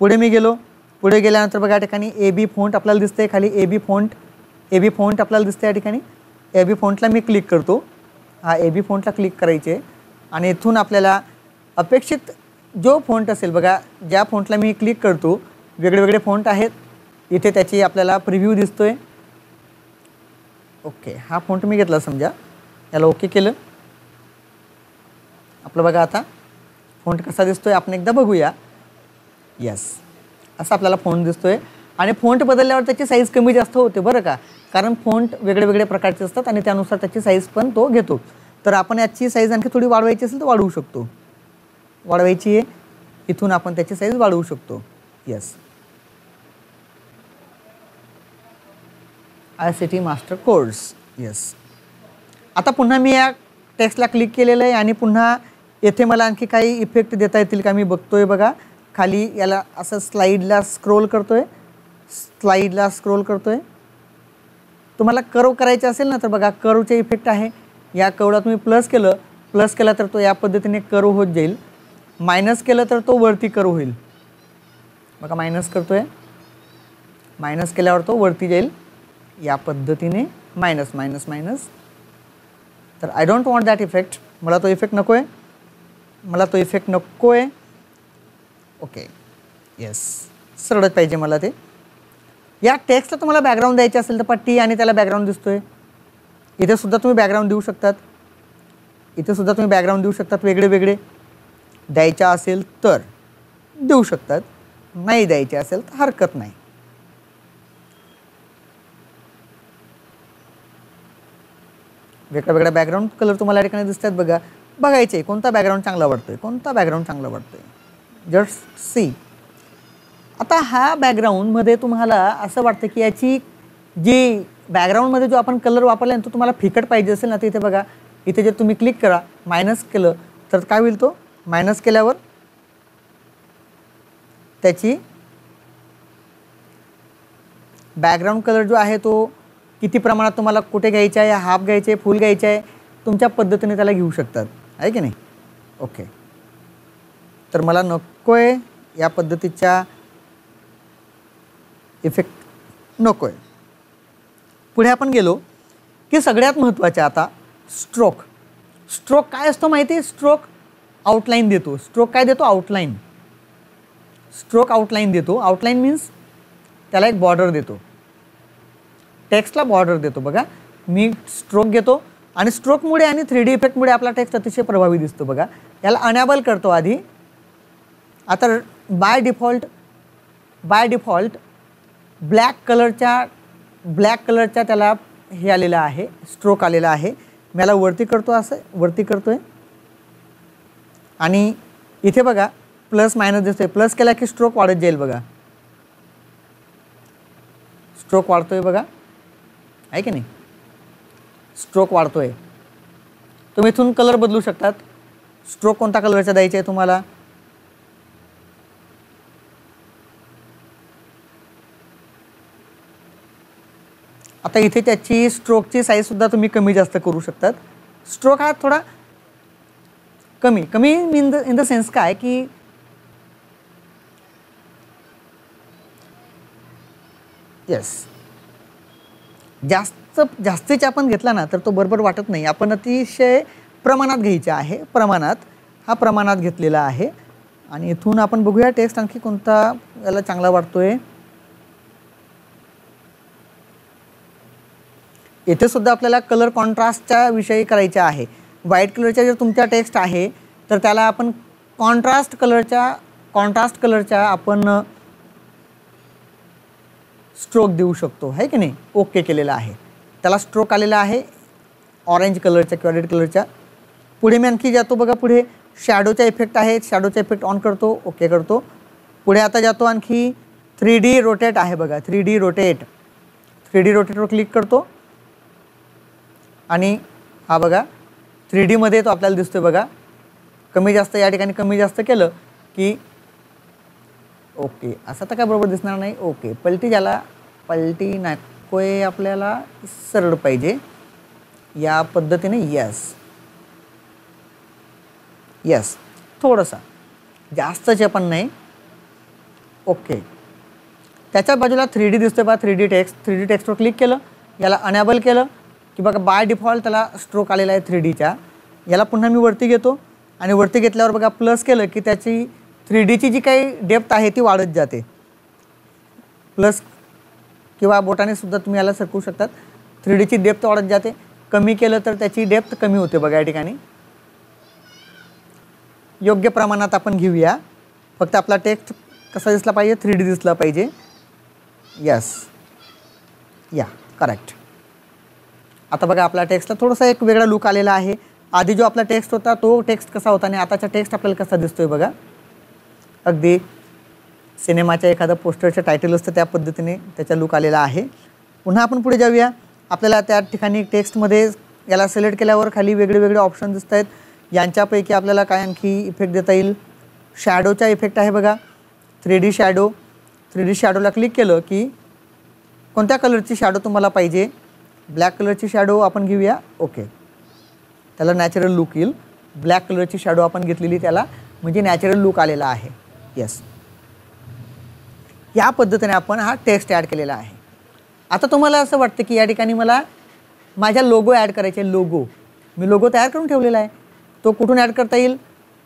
पुढे मी गेलो, पुढे गेल्यानंतर बघा या ठिकाणी AB फॉन्ट आपल्याला दिसते, खाली AB फॉन्ट आपल्याला दिसते। या ठिकाणी AB फॉन्टला मी क्लिक करतो, हा AB फॉन्टला क्लिक करायचे आणि इथून आपल्याला अपेक्षित जो फॉन्ट असेल, बघा ज्या फॉन्टला मी क्लिक करतो, वेगळे वेगळे फॉन्ट आहेत इथे, त्याची आपल्याला प्रिव्ह्यू दिसतोय। ओके, हा फॉन्ट मी घेतला समजा, याला ओके केलं, आपलं बघा आता फॉन्ट कसा दिसतोय आपण एकदा बघूया। यस, असा आपल्याला फॉन्ट दिसतोय आणि फॉन्ट बदलल्यावर त्याची साईज कमी जास्त होते बरं का, कारण फॉन्ट वेगळे वेगळे प्रकारचे असतात आणि त्यानुसार त्याची साईज पण तो घेतो। तर आपण याची साईज आणखी थोडी वाढवायची असेल तर वाढवू शकतो, वाढवायची आहे, इथून आपण त्याची साईज वाढवू शकतो। Yes, ICT master course, yes. आता पुन्हा मी या टेक्स्टला क्लिक केलेलं आहे आणि पुन्हा येथे मला आणखी काही इफेक्ट देता येतील का मी बघतोय बघा। खाली याला असं स्लाईडला स्क्रोल करतोय, स्लाईडला स्क्रोल करतोय। तुम्हाला कर्व करायचे असेल ना तर बघा कर्वचे इफेक्ट आहे, या कर्वला तुम्ही प्लस केलं, प्लस केला तर तो या पद्धतीने कर्व होत जाईल, मायनस केलं तर तो वरती कर्व होईल। बघा मायनस करतोय, मायनस केल्यावर तो वरती जाईल या पद्धतीने, मायनस मायनस मायनस। तर I don't want that effect, मला तो इफेक्ट नको आहे, मला तो इफेक्ट नको आहे। ओके, यस, सरळच पाहिजे मला ते। या टेक्स्टला तुम्हाला बॅकग्राऊंड द्यायचे असेल तर पट्टी आणि त्याला बॅकग्राऊंड दिसतोय, इथेसुद्धा तुम्ही बॅकग्राऊंड देऊ शकतात, इथेसुद्धा तुम्ही बॅकग्राऊंड देऊ शकतात, वेगळे वेगळे द्यायच्या असेल तर देऊ शकतात, नाही द्यायचे असेल तर हरकत नाही। वेगळ्या वेगळ्या बॅकग्राऊंड कलर तुम्हाला या ठिकाणी दिसतात बघा, बघायचे कोणता बॅकग्राऊंड चांगला वाटतोय, कोणता बॅकग्राऊंड चांगला वाटतोय, जस्ट सी। आता हा बॅकग्राऊंडमध्ये तुम्हाला असं वाटतं की याची जी बॅकग्राऊंडमध्ये जो आपण कलर वापरला आहे तो तुम्हाला फिकट पाहिजे असेल ना, तर इथे बघा, इथे जर तुम्ही क्लिक करा, मायनस केलं तर काय होईल, तो मायनस केल्यावर त्याची बॅकग्राऊंड कलर जो आहे तो किती प्रमाणात तुम्हाला कुठे घ्यायचा आहे, हाफ घ्यायचा आहे, फुल घ्यायचा आहे, तुमच्या पद्धतीने त्याला घेऊ शकतात, आहे की नाही. ओके, तर मला नको आहे या पद्धतीचा इफेक्ट नको आहे. पुढे आपण गेलो की सगळ्यात महत्त्वाचे आता स्ट्रोक. स्ट्रोक काय असतो माहिती आहे? स्ट्रोक आउटलाइन देतो. स्ट्रोक काय देतो? आउटलाइन. स्ट्रोक आउटलाइन देतो. आउटलाइन मीन्स त्याला एक बॉर्डर देतो, टेक्स्टला बॉर्डर देतो. बघा मी स्ट्रोक घेतो आणि स्ट्रोकमुळे आणि 3D इफेक्टमुळे आपला टेक्स्ट अतिशय प्रभावी दिसतो. बघा याला अनॅबल करतो आधी. आता बाय डिफॉल्ट ब्लॅक कलरच्या त्याला हे आलेलं आहे, स्ट्रोक आलेला आहे. मी याला वरती करतो, असं वरती करतो आहे आणि इथे बघा प्लस मायनस दिसतोय. प्लस केला की स्ट्रोक वाढत जाईल. बघा स्ट्रोक वाढतोय, बघा आहे की नाही, स्ट्रोक वाढतोय. तुम्ही इथून कलर बदलू शकतात. स्ट्रोक कोणता कलरचा द्यायचा आहे तुम्हाला, आता इथे त्याची स्ट्रोकची साईजसुद्धा तुम्ही कमी जास्त करू शकतात. स्ट्रोक हा थोडा कमी इन द सेन्स काय की येस, जास्तीचा आपण घेतला ना तर तो बरोबर वाटत नाही. आपण अतिशय प्रमाणात घ्यायचा आहे, प्रमाणात. हा प्रमाणात घेतलेला आहे आणि इथून आपण बघूया टेक्स्ट आणखी कोणता याला चांगला वाटतोय. इथे सुद्धा आपल्याला कलर कॉन्ट्रास्टच्या विषयी करायचा आहे. व्हाईट कलरचा जर तुमचा टेक्स्ट आहे तर त्याला आपण कॉन्ट्रास्ट कलरच्या आपण स्ट्रोक देऊ शकतो, आहे की नाही. ओके केलेला आहे, त्याला स्ट्रोक आलेला आहे ऑरेंज कलरच्या किंवा रेड कलरच्या. पुढे मी आणखी जातो. बघा पुढे शॅडोचा इफेक्ट आहे, शॅडोचा इफेक्ट ऑन करतो, ओके करतो. पुढे आता जातो आणखी 3D रोटेट आहे. बघा 3D रोटेटवर क्लिक करतो आणि हा बघा 3Dमध्ये तो आपल्याला दिसतोय. बघा कमी जास्त या ठिकाणी कमी जास्त केलं की ओके, असं तर काय बरोबर दिसणार नाही. ओके, पलटी नाकोय, आपल्याला सरळ पाहिजे या पद्धतीने. यस थोडंसा जास्तच पण नाही. ओके, त्याच्या बाजूला 3D दिसतोय. बघा 3D टेक्स्टवर क्लिक केलं, याला अनॅबल केलं की बघा बाय डिफॉल्ट त्याला स्ट्रोक आलेला आहे 3Dचा. याला पुन्हा मी वरती घेतो आणि वरती घेतल्यावर बघा प्लस केलं की त्याची 3Dची जी काही डेप्थ आहे ती वाढत जाते. प्लस किंवा बोटाने सुद्धा तुम्ही याला सरकू शकतात. 3Dची डेप्थ वाढत जाते. कमी केलं तर त्याची डेप्थ कमी होते. बघा या ठिकाणी योग्य प्रमाणात आपण घेऊया. फक्त आपला टेक्स्ट कसा दिसला पाहिजे, 3D दिसला पाहिजे. यस, या करेक्ट. आता बघा आपला टेक्स्टला थोडासा एक वेगळा लुक आलेला आहे. आधी जो आपला टेक्स्ट होता तो टेक्स्ट कसा होता आणि आताचा टेक्स्ट आपल्याला कसा दिसतोय. बघा अगदी सिनेमाच्या एखादा पोस्टरचं टायटल असतं त्या पद्धतीने त्याचा लुक आलेला आहे. पुन्हा आपण पुढे जाऊया. आपल्याला त्या ठिकाणी टेक्स्टमध्ये याला सिलेक्ट केल्यावर खाली वेगळे ऑप्शन दिसत आहेत. यांच्यापैकी आपल्याला काय आणखी इफेक्ट देता येईल. शॅडोचा इफेक्ट आहे. बघा 3D शॅडोला क्लिक केलं की कोणत्या कलरची शॅडो तुम्हाला पाहिजे. ब्लॅक कलरची शॅडो आपण घेऊया. ओके, त्याला नॅचरल लुक येईल. ब्लॅक कलरची शॅडो आपण घेतलेली त्याला म्हणजे नॅचरल लुक आलेला आहे. येस, या पद्धतीने आपण हा टेक्स्ट ॲड केलेला आहे. आता तुम्हाला असं वाटतं की या ठिकाणी मला माझा लोगो ॲड करायचा आहे. लोगो मी लोगो तयार करून ठेवलेला आहे. तो कुठून ॲड करता येईल,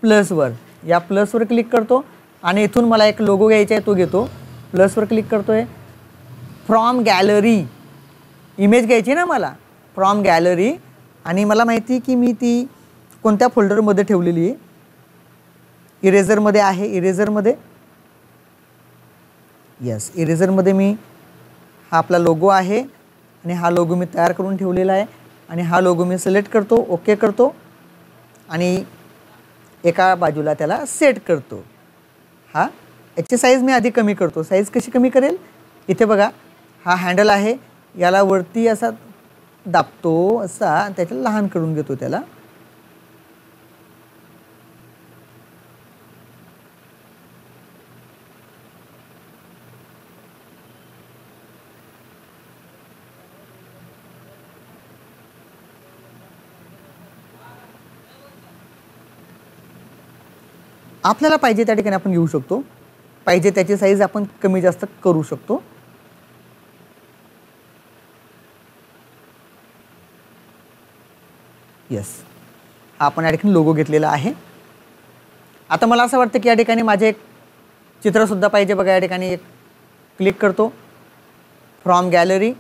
प्लसवर. या प्लसवर क्लिक करतो आणि इथून मला एक लोगो घ्यायचा आहे, तो घेतो. प्लसवर क्लिक करतो आहे. फ्रॉम गॅलरी इमेज घ्यायची आहे ना मला, फ्रॉम गॅलरी. आणि मला माहिती आहे की मी ती कोणत्या फोल्डरमध्ये ठेवलेली आहे. इरेझरमध्ये आहे. इरेझरमध्ये मी हा आपला लोगो आहे आणि हा लोगो मी तयार करून ठेवलेला आहे आणि हा लोगो मी सिलेक्ट करतो, ओके करतो आणि एका बाजूला त्याला सेट करतो. हा याची साईज मी आधी कमी करतो. साईज कशी कमी करेल, इथे बघा हा हँडल आहे, याला वरती असा दाबतो, असा त्याला लहान करून घेतो. त्याला आपल्याला पाहिजे त्या ठिकाणी आपण घेऊ शकतो, पाहिजे त्याची साईज आपण कमी जास्त करू शकतो। यस, आपण या ठिकाणी लोगो घेतलेला आहे। आता मला असं वाटतं की या ठिकाणी माझे एक चित्र सुद्धा पाहिजे बघा। या ठिकाणी एक क्लिक करतो फ्रॉम गॅलरी,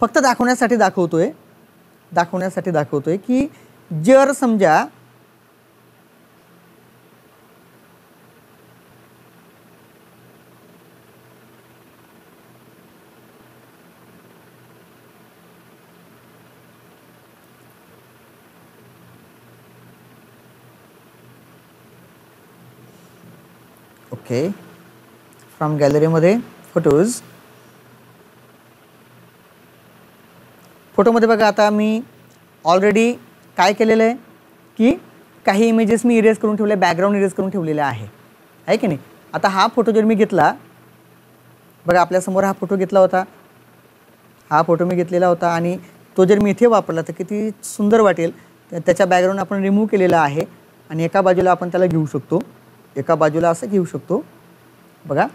फक्त दाखवण्यासाठी दाखवतोय की जर समजा ओके फ्रॉम गॅलरी मध्ये फोटोज, फोटोमध्ये बघा आता मी ऑलरेडी काय केलेलं आहे की काही इमेजेस मी इरेज करून ठेवले, बॅकग्राऊंड इरेज करून ठेवलेले आहे, आहे की नाही। आता हा फोटो जर मी घेतला बघा, आपल्यासमोर हा फोटो घेतला होता, हा फोटो मी घेतलेला होता आणि तो जर मी इथे वापरला तर किती सुंदर वाटेल। त्याचा बॅकग्राऊंड आपण रिमूव्ह केलेला आहे आणि एका बाजूला आपण त्याला घेऊ शकतो, एका बाजूला असं घेऊ शकतो बघा,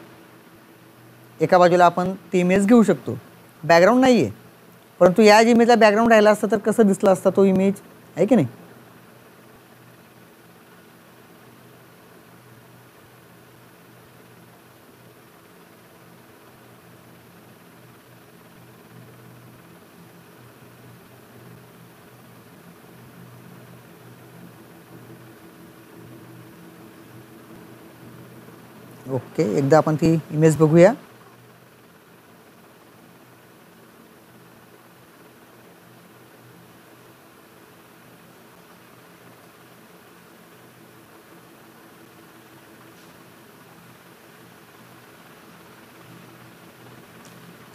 एका बाजूला आपण ती इमेज घेऊ शकतो। बॅकग्राऊंड नाही आहे परंतु या इमेजला बॅकग्राउंड राहिला असता तर कसं दिसला असता तो इमेज, आहे की नाही। ओके, एकदा आपण ती इमेज बघूया।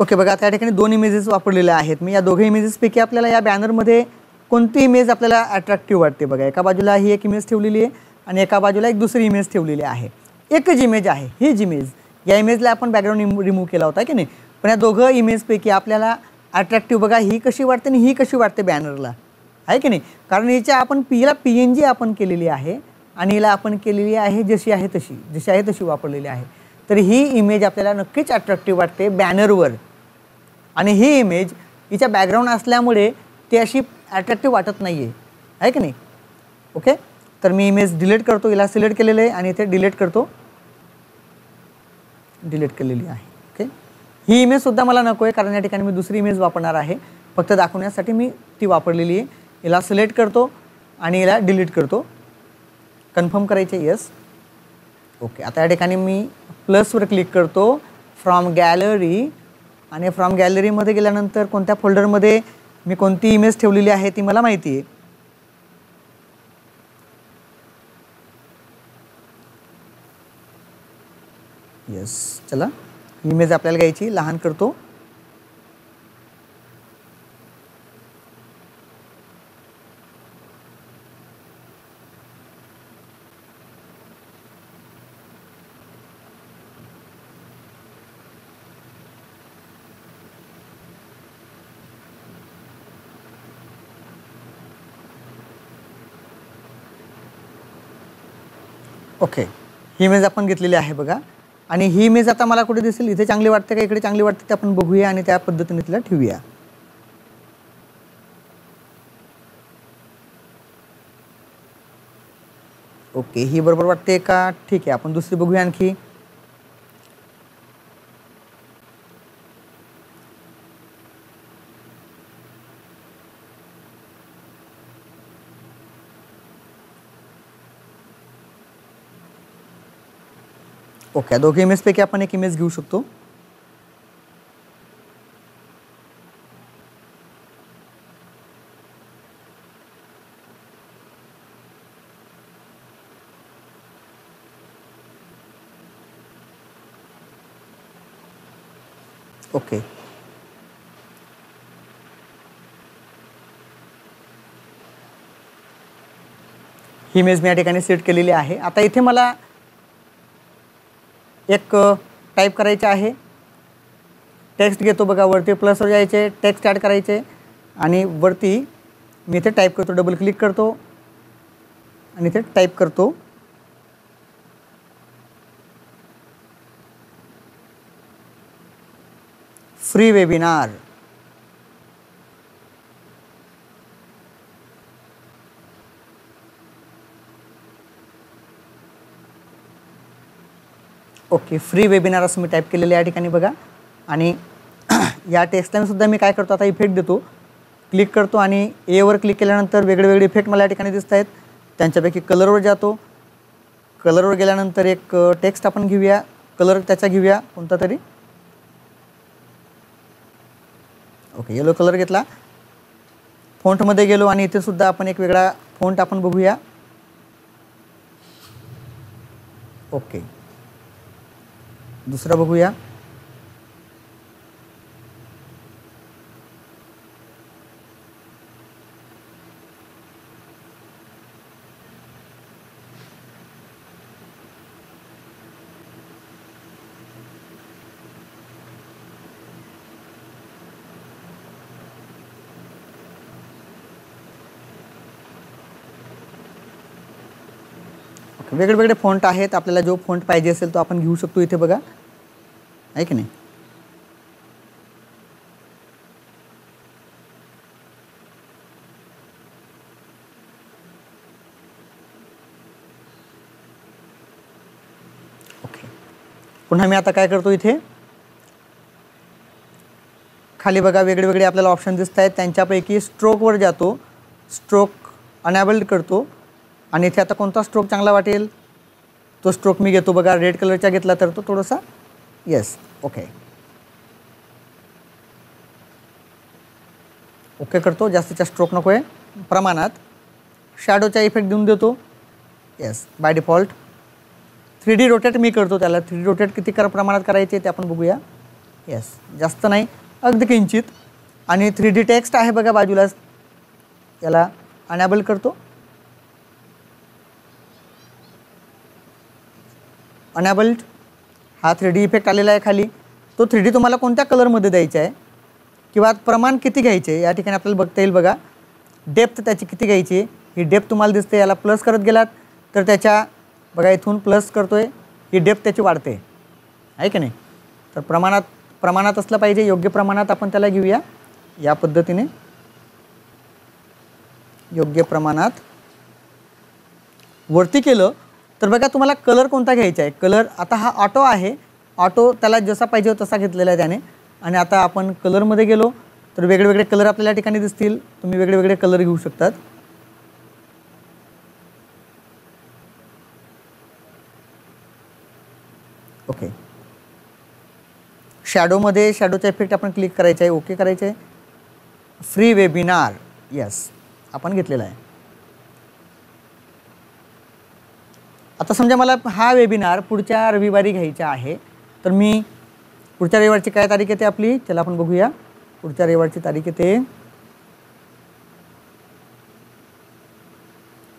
ओके बघा, त्या ठिकाणी दोन इमेजेस वापरलेल्या आहेत मी। या दोघे इमेजेसपैकी आपल्याला या बॅनरमध्ये कोणती इमेज आपल्याला अट्रॅक्टिव्ह वाटते बघा। एका बाजूला ही एक इमेज ठेवलेली आहे आणि एका बाजूला एक दुसरी इमेज ठेवलेली आहे। एकच इमेज आहे हीच इमेज, या इमेजला आपण बॅकग्राऊंड रिमूव्ह केला होता की नाही, पण या दोघं इमेजपैकी आपल्याला अट्रॅक्टिव्ह बघा ही कशी वाटते आणि ही कशी वाटते बॅनरला, आहे की नाही। कारण हिच्या आपण हिला PNG आपण केलेली आहे आणि हिला आपण केलेली आहे जशी आहे तशी वापरलेली आहे। तर ही इमेज आपल्याला नक्कीच अट्रॅक्टिव्ह वाटते बॅनरवर आणि ही इमेज हिचा बॅकग्राऊंड असल्यामुळे ती अशी अट्रॅक्टिव्ह वाटत नाही आहे, आहे की नाही। ओके, तर मी इमेज डिलीट करतो, हिला सिलेक्ट केलेलं आहे आणि इथे डिलीट करतो, डिलीट केलेली आहे। ओके, ही इमेजसुद्धा मला नको आहे कारण या ठिकाणी मी दुसरी इमेज वापरणार आहे, फक्त दाखवण्यासाठी मी ती वापरलेली आहे। हिला सिलेक्ट करतो आणि हिला डिलीट करतो, कन्फर्म करायचे येस। ओके, आता या ठिकाणी मी प्लसवर क्लिक करतो फ्रॉम गॅलरी आणि फ्रॉम गॅलरीमध्ये गेल्यानंतर कोणत्या फोल्डरमध्ये मी कोणती इमेज ठेवलेली आहे ती मला माहिती आहे। यस, चला इमेज आपल्याला घ्यायची, लहान करतो। ओके, ही इमेज आपण घेतलेली आहे बघा आणि ही इमेज आता मला कुठे दिसेल, इथे चांगली वाटते का इकडे चांगली वाटते ते आपण बघूया आणि त्या पद्धतीने तिला ठेवूया। ओके, ही बरोबर वाटते का, ठीक आहे आपण दुसरी बघूया आणखी। ओके, दोघे इमेजपैकी आपण एक इमेज घेऊ शकतो। ओके, ही इमेज मी या ठिकाणी सेट केलेली आहे। आता इथे मला एक टाईप करायचे आहे, टेक्स्ट घेतो बघा, वरती प्लसवर जायचे, टेक्स्ट ॲड करायचे आणि वरती मी इथे टाईप करतो, डबल क्लिक करतो आणि इथे टाईप करतो free webinar. Okay, free webinar असं मी टाईप केलेले या ठिकाणी बघा. आणि या टेक्स्टला मी सुद्धा मी काय करतो आता इफेक्ट देतो, क्लिक करतो आणि ए वर क्लिक केल्यानंतर वेगवेगळे इफेक्ट मला या ठिकाणी दिसत आहेत. त्यांच्यापैकी कलरवर जातो, कलरवर गेल्यानंतर एक टेक्स्ट आपण घेऊया, कलर त्याचा घेऊया कोणता तरी. ओके, येलो कलर घेतला, फॉन्टमध्ये गेलो आणि इथे सुद्धा आपण एक वेगळा फॉन्ट आपण बघूया. ओके, दुसरा बघूया. वेगळे वेगळे फॉन्ट आहेत, आपल्याला जो फॉन्ट पाहिजे असेल तो आपण घेऊ शकतो इथे बघा, आहे की नाही. ओके, पुन्हा मी आता काय करतो इथे खाली बघा वेगळे वेगळे आपल्याला ऑप्शन दिसत आहेत. त्यांच्यापैकी स्ट्रोकवर जातो, स्ट्रोक अनेबल करतो आणि इथे आता कोणता स्ट्रोक चांगला वाटेल तो स्ट्रोक मी घेतो बघा. रेड कलरचा घेतला तर तो थोडासा येस. ओके ओके करतो, जास्तीचा स्ट्रोक नको आहे, प्रमाणात शॅडोचा इफेक्ट देऊन देतो. Yes, by default 3D rotate मी करतो त्याला. 3D रोटेट किती प्रमाणात करायचे ते आपण बघूया. येस, जास्त नाही, अगदी किंचित. आणि 3D टेक्स्ट आहे बघा बाजूला, याला अनेबल करतो. अनेबल्ड हा 3D इफेक्ट आलेला आहे खाली. तो 3D तुम्हाला कोणत्या कलरमध्ये द्यायचा आहे किंवा प्रमाण किती घ्यायचे आहे या ठिकाणी आपल्याला बघता येईल बघा. डेप्थ त्याची किती घ्यायची, ही डेप्थ तुम्हाला दिसते. याला प्लस करत गेलात तर त्याच्या बघा इथून प्लस करतो आहे, ही डेप्थ त्याची वाढते, आहे की नाही. तर प्रमाणात असलं पाहिजे, योग्य प्रमाणात आपण त्याला घेऊया या पद्धतीने. योग्य प्रमाणात वरती केलं तर बघा तुम्हाला कलर कोणता घ्यायचा आहे. कलर आता हा ऑटो आहे, ऑटो त्याला जसा पाहिजे तसा घेतलेला आहे त्याने. आणि आता आपण कलरमध्ये गेलो तर वेगळेवेगळे कलर आपल्याला ठिकाणी दिसतील, तुम्ही वेगळेवेगळे कलर घेऊ शकतात. ओके, शॅडोमध्ये शॅडोचा इफेक्ट आपण क्लिक करायचा आहे, ओके करायचं आहे. फ्री वेबिनार यस आपण घेतलेला आहे. आता समजा मला हा वेबिनार पुढच्या रविवारी घ्यायचा आहे तर मी पुढच्या रविवारची काय तारीख येते आपली, त्याला आपण बघूया. पुढच्या रविवारची तारीख येते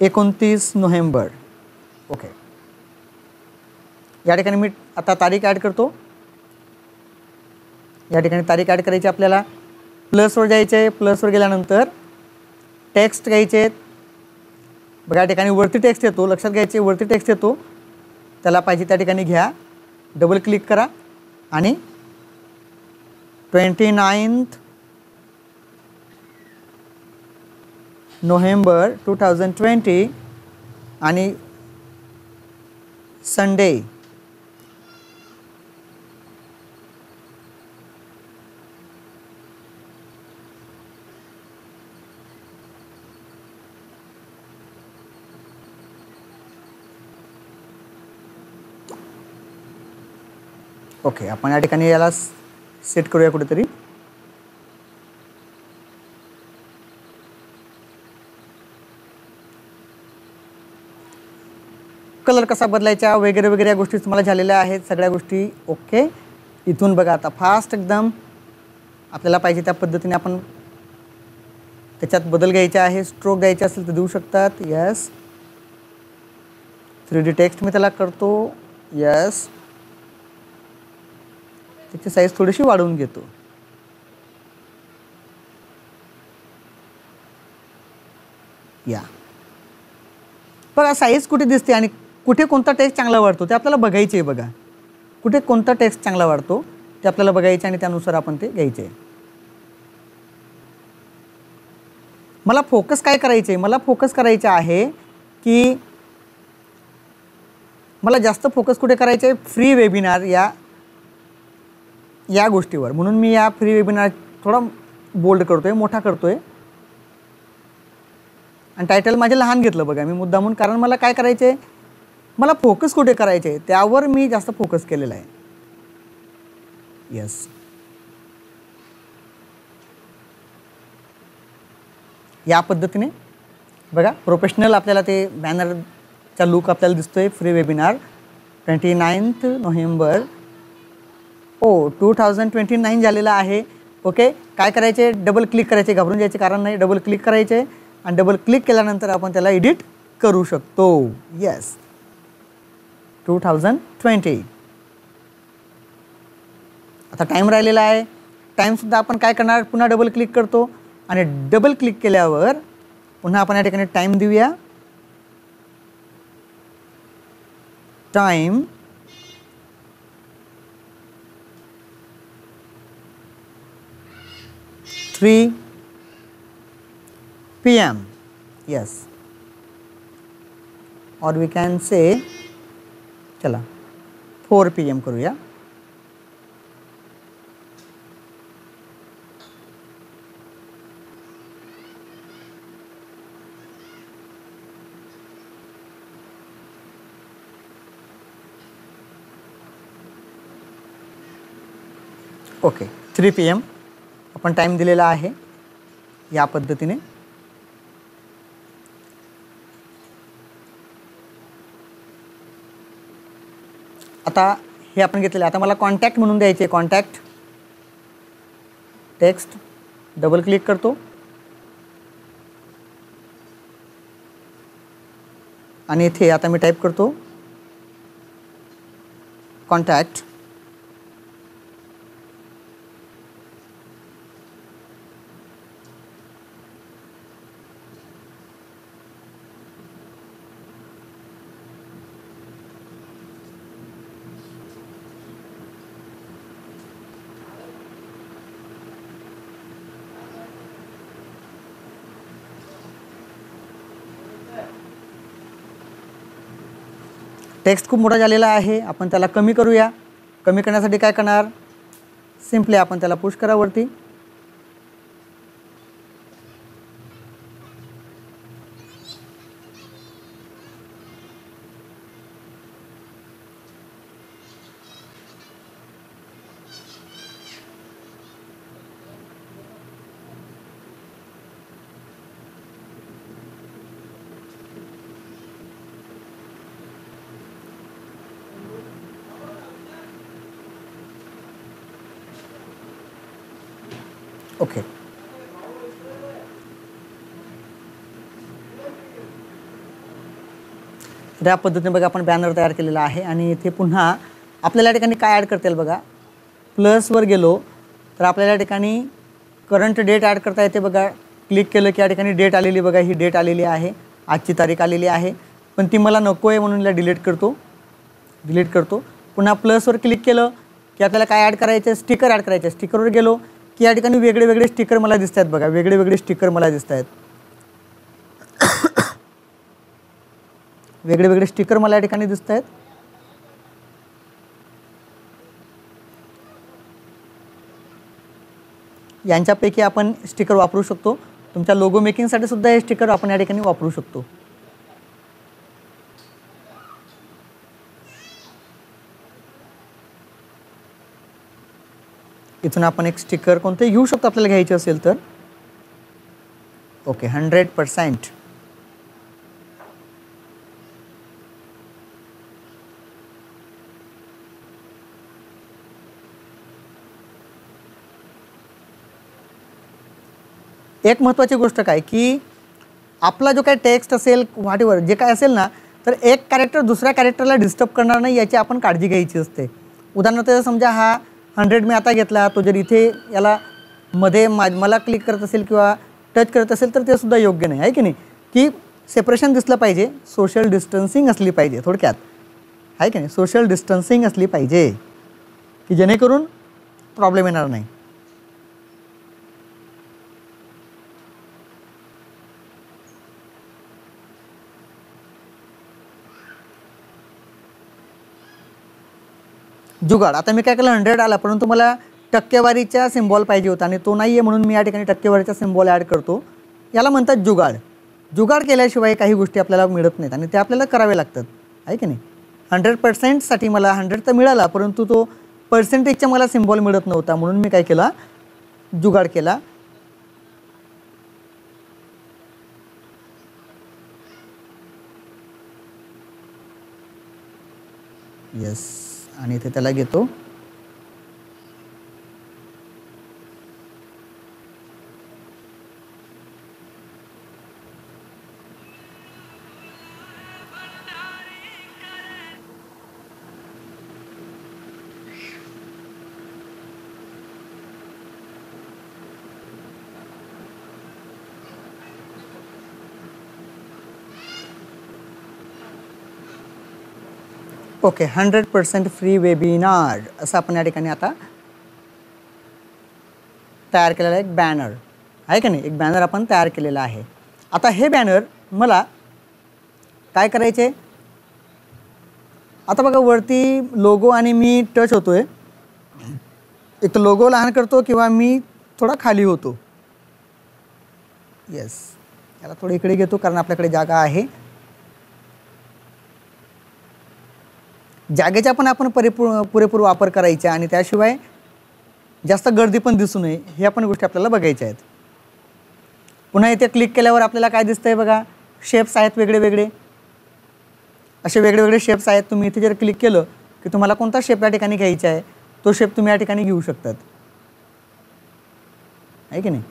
29 नोव्हेंबर. ओके, या ठिकाणी मी आता तारीख ॲड करतो. या ठिकाणी तारीख ॲड करायची आपल्याला, प्लसवर जायचं आहे. प्लसवर गेल्यानंतर टेक्स्ट घ्यायचे आहेत बघा. या ठिकाणी वरती टेक्स्ट येतो, लक्षात घ्यायचे, वरती टेक्स्ट येतो, त्याला पाहिजे त्या ठिकाणी घ्या, डबल क्लिक करा आणि 29 नोव्हेंबर 2020 आणि संडे. ओके, आपण या ठिकाणी याला सेट करूया कुठेतरी. कलर कसा बदलायचा वगैरे वगैरे या गोष्टी तुम्हाला झालेल्या आहेत सगळ्या गोष्टी. ओके, इथून बघा आता फास्ट एकदम आपल्याला पाहिजे त्या पद्धतीने आपण त्याच्यात बदल घ्यायचा आहे. स्ट्रोक द्यायचा असेल तर देऊ शकतात. यस, 3D टेक्स्ट मी त्याला करतो. यस, त्याची साईज थोडीशी वाढवून घेतो. या बघा साईज कुठे दिसते आणि कुठे कोणता टेक्स्ट चांगला वाढतो ते आपल्याला बघायचे आहे बघा. कुठे कोणता टेक्स्ट चांगला वाढतो ते आपल्याला बघायचे आणि त्यानुसार आपण ते घ्यायचे। मला फोकस काय करायचे, मला फोकस करायचे आहे की मला जास्त फोकस कुठे करायचे, फ्री वेबिनार या गोष्टीवर। म्हणून मी या फ्री वेबिनार थोड़ा बोल्ड करतोय, मोठा करतोय आणि टायटल माझे लहान घेतलं बघा मी मुद्दामून, कारण मला काय करायचे, मला फोकस कुठे करायचे त्यावर मी जास्त फोकस केलेला आहे। यस, या पद्धतीने बघा प्रोफेशनल आपल्याला ते बॅनरचा लुक आपल्याला दिसतोय। फ्री वेबिनार 29 नोव्हेंबर 2029 झालेला आहे। ओके, काय करायचे, डबल क्लिक करायचे, घाबरून जायचे कारण नाही, डबल क्लिक करायचे आणि डबल क्लिक केल्यानंतर आपण त्याला एडिट करू शकतो। यस, 2020 आता टाइम राहिलेला आहे, टाइमसुद्धा आपण काय करणार, पुन्हा डबल क्लिक करतो आणि डबल क्लिक केल्यावर पुन्हा आपण या ठिकाणी टाइम देऊया, time 3 PM, yes, or we can say चला 4 PM करूया। ओके, 3 PM आपण टाइम दिलेला आहे या पद्धतीने। आता हे आपण घेतलेले, आता मला कॉन्टॅक्ट म्हणून द्यायचे, कॉन्टॅक्ट टेक्स्ट डबल क्लिक करतो आणि इथे आता मी टाईप करतो कॉन्टॅक्ट टेक्स्ट खूप मोठा झालेला आहे, आपण त्याला कमी करूया। कमी करण्यासाठी काय करणार, सिंपली आपण त्याला पुश करा वरती, ओके, या पद्धतीने बघा आपण बॅनर तयार केलेला आहे। आणि इथे पुन्हा आपल्याला ठिकाणी काय ॲड करता येईल बघा, प्लसवर गेलो तर आपल्याला ठिकाणी करंट डेट ॲड करता येते बघा। क्लिक केलं की या ठिकाणी डेट आलेली बघा, ही डेट आलेली आहे, आजची तारीख आलेली आहे, पण ती मला नको आहे म्हणून डिलीट करतो, डिलीट करतो। पुन्हा प्लसवर क्लिक केलं की आपल्याला काय ॲड करायचं, स्टिकर ॲड करायचे। स्टिकरवर गेलो की या ठिकाणी वेगळे वेगळे स्टिकर मला दिसत आहेत बघा, वेगळे वेगळे स्टिकर मला दिसत आहेत, वेगळे वेगळे स्टिकर मला या ठिकाणी दिसत आहेत। यांच्यापैकी आपण स्टिकर वापरू शकतो, तुमच्या लोगो मेकिंगसाठी सुद्धा हे स्टिकर आपण या ठिकाणी वापरू शकतो। इथून आपण एक स्टिकर कोणते घेऊ शकतो आपल्याला घ्यायचे असेल तर। ओके, 100% एक महत्त्वाची गोष्ट काय की आपला जो काही टेक्स्ट असेल व्हॉटएव्हर जे काय असेल ना, तर एक कॅरेक्टर दुसऱ्या कॅरेक्टरला डिस्टर्ब करणार नाही याची आपण काळजी घ्यायची असते। उदाहरणार्थ समजा हा 100 मी आता घेतला, तो जर इथे याला मध्ये मला क्लिक करत असेल किंवा टच करत असेल तर ते सुद्धा योग्य नाही आहे की नाही, की सेपरेशन दिसलं पाहिजे, सोशल डिस्टन्सिंग असली पाहिजे, थोडक्यात आहे की नाही, सोशल डिस्टन्सिंग असली पाहिजे की जेणेकरून प्रॉब्लेम येणार नाही. जुगाड. आता मी काय केलं 100 आला परंतु मला टक्केवारीचा सिम्बॉल पाहिजे होता आणि तो नाही आहे म्हणून मी या ठिकाणी टक्केवारीचा सिम्बॉल ॲड करतो. याला म्हणतात जुगाड. जुगाड केल्याशिवाय काही गोष्टी आपल्याला मिळत नाहीत आणि ते आपल्याला करावे लागतात, आहे की नाही. 100%साठी मला 100 तर मिळाला परंतु तो पर्सेंटेजचा मला सिम्बॉल मिळत नव्हता म्हणून मी काय केला जुगाड केला. येस आणि इथे त्याला घेतो. ओके 100% फ्री वेबिनार असं आपण या ठिकाणी आता तयार केलेला एक बॅनर आहे का नाही. एक बॅनर आपण तयार केलेला आहे. आता हे बॅनर मला काय करायचे. आता बघा वरती लोगो आणि मी टच होतोय. एक लोगो लहान करतो किंवा मी थोडा खाली होतो. येस याला थोडं इकडे घेतो कारण आपल्याकडे जागा आहे. जागेचा पण आपण पुरेपूर वापर करायचा आणि त्याशिवाय जास्त गर्दी पण दिसू नये हे आपण गोष्टी आपल्याला बघायच्या आहेत. पुन्हा इथे क्लिक केल्यावर आपल्याला काय दिसतंय बघा. शेप्स आहेत वेगळे असे वेगळे शेप्स आहेत. तुम्ही इथे जर क्लिक केलं की तुम्हाला कोणता शेप या ठिकाणी घ्यायचा आहे तो शेप तुम्ही या ठिकाणी घेऊ शकतात, आहे की नाही.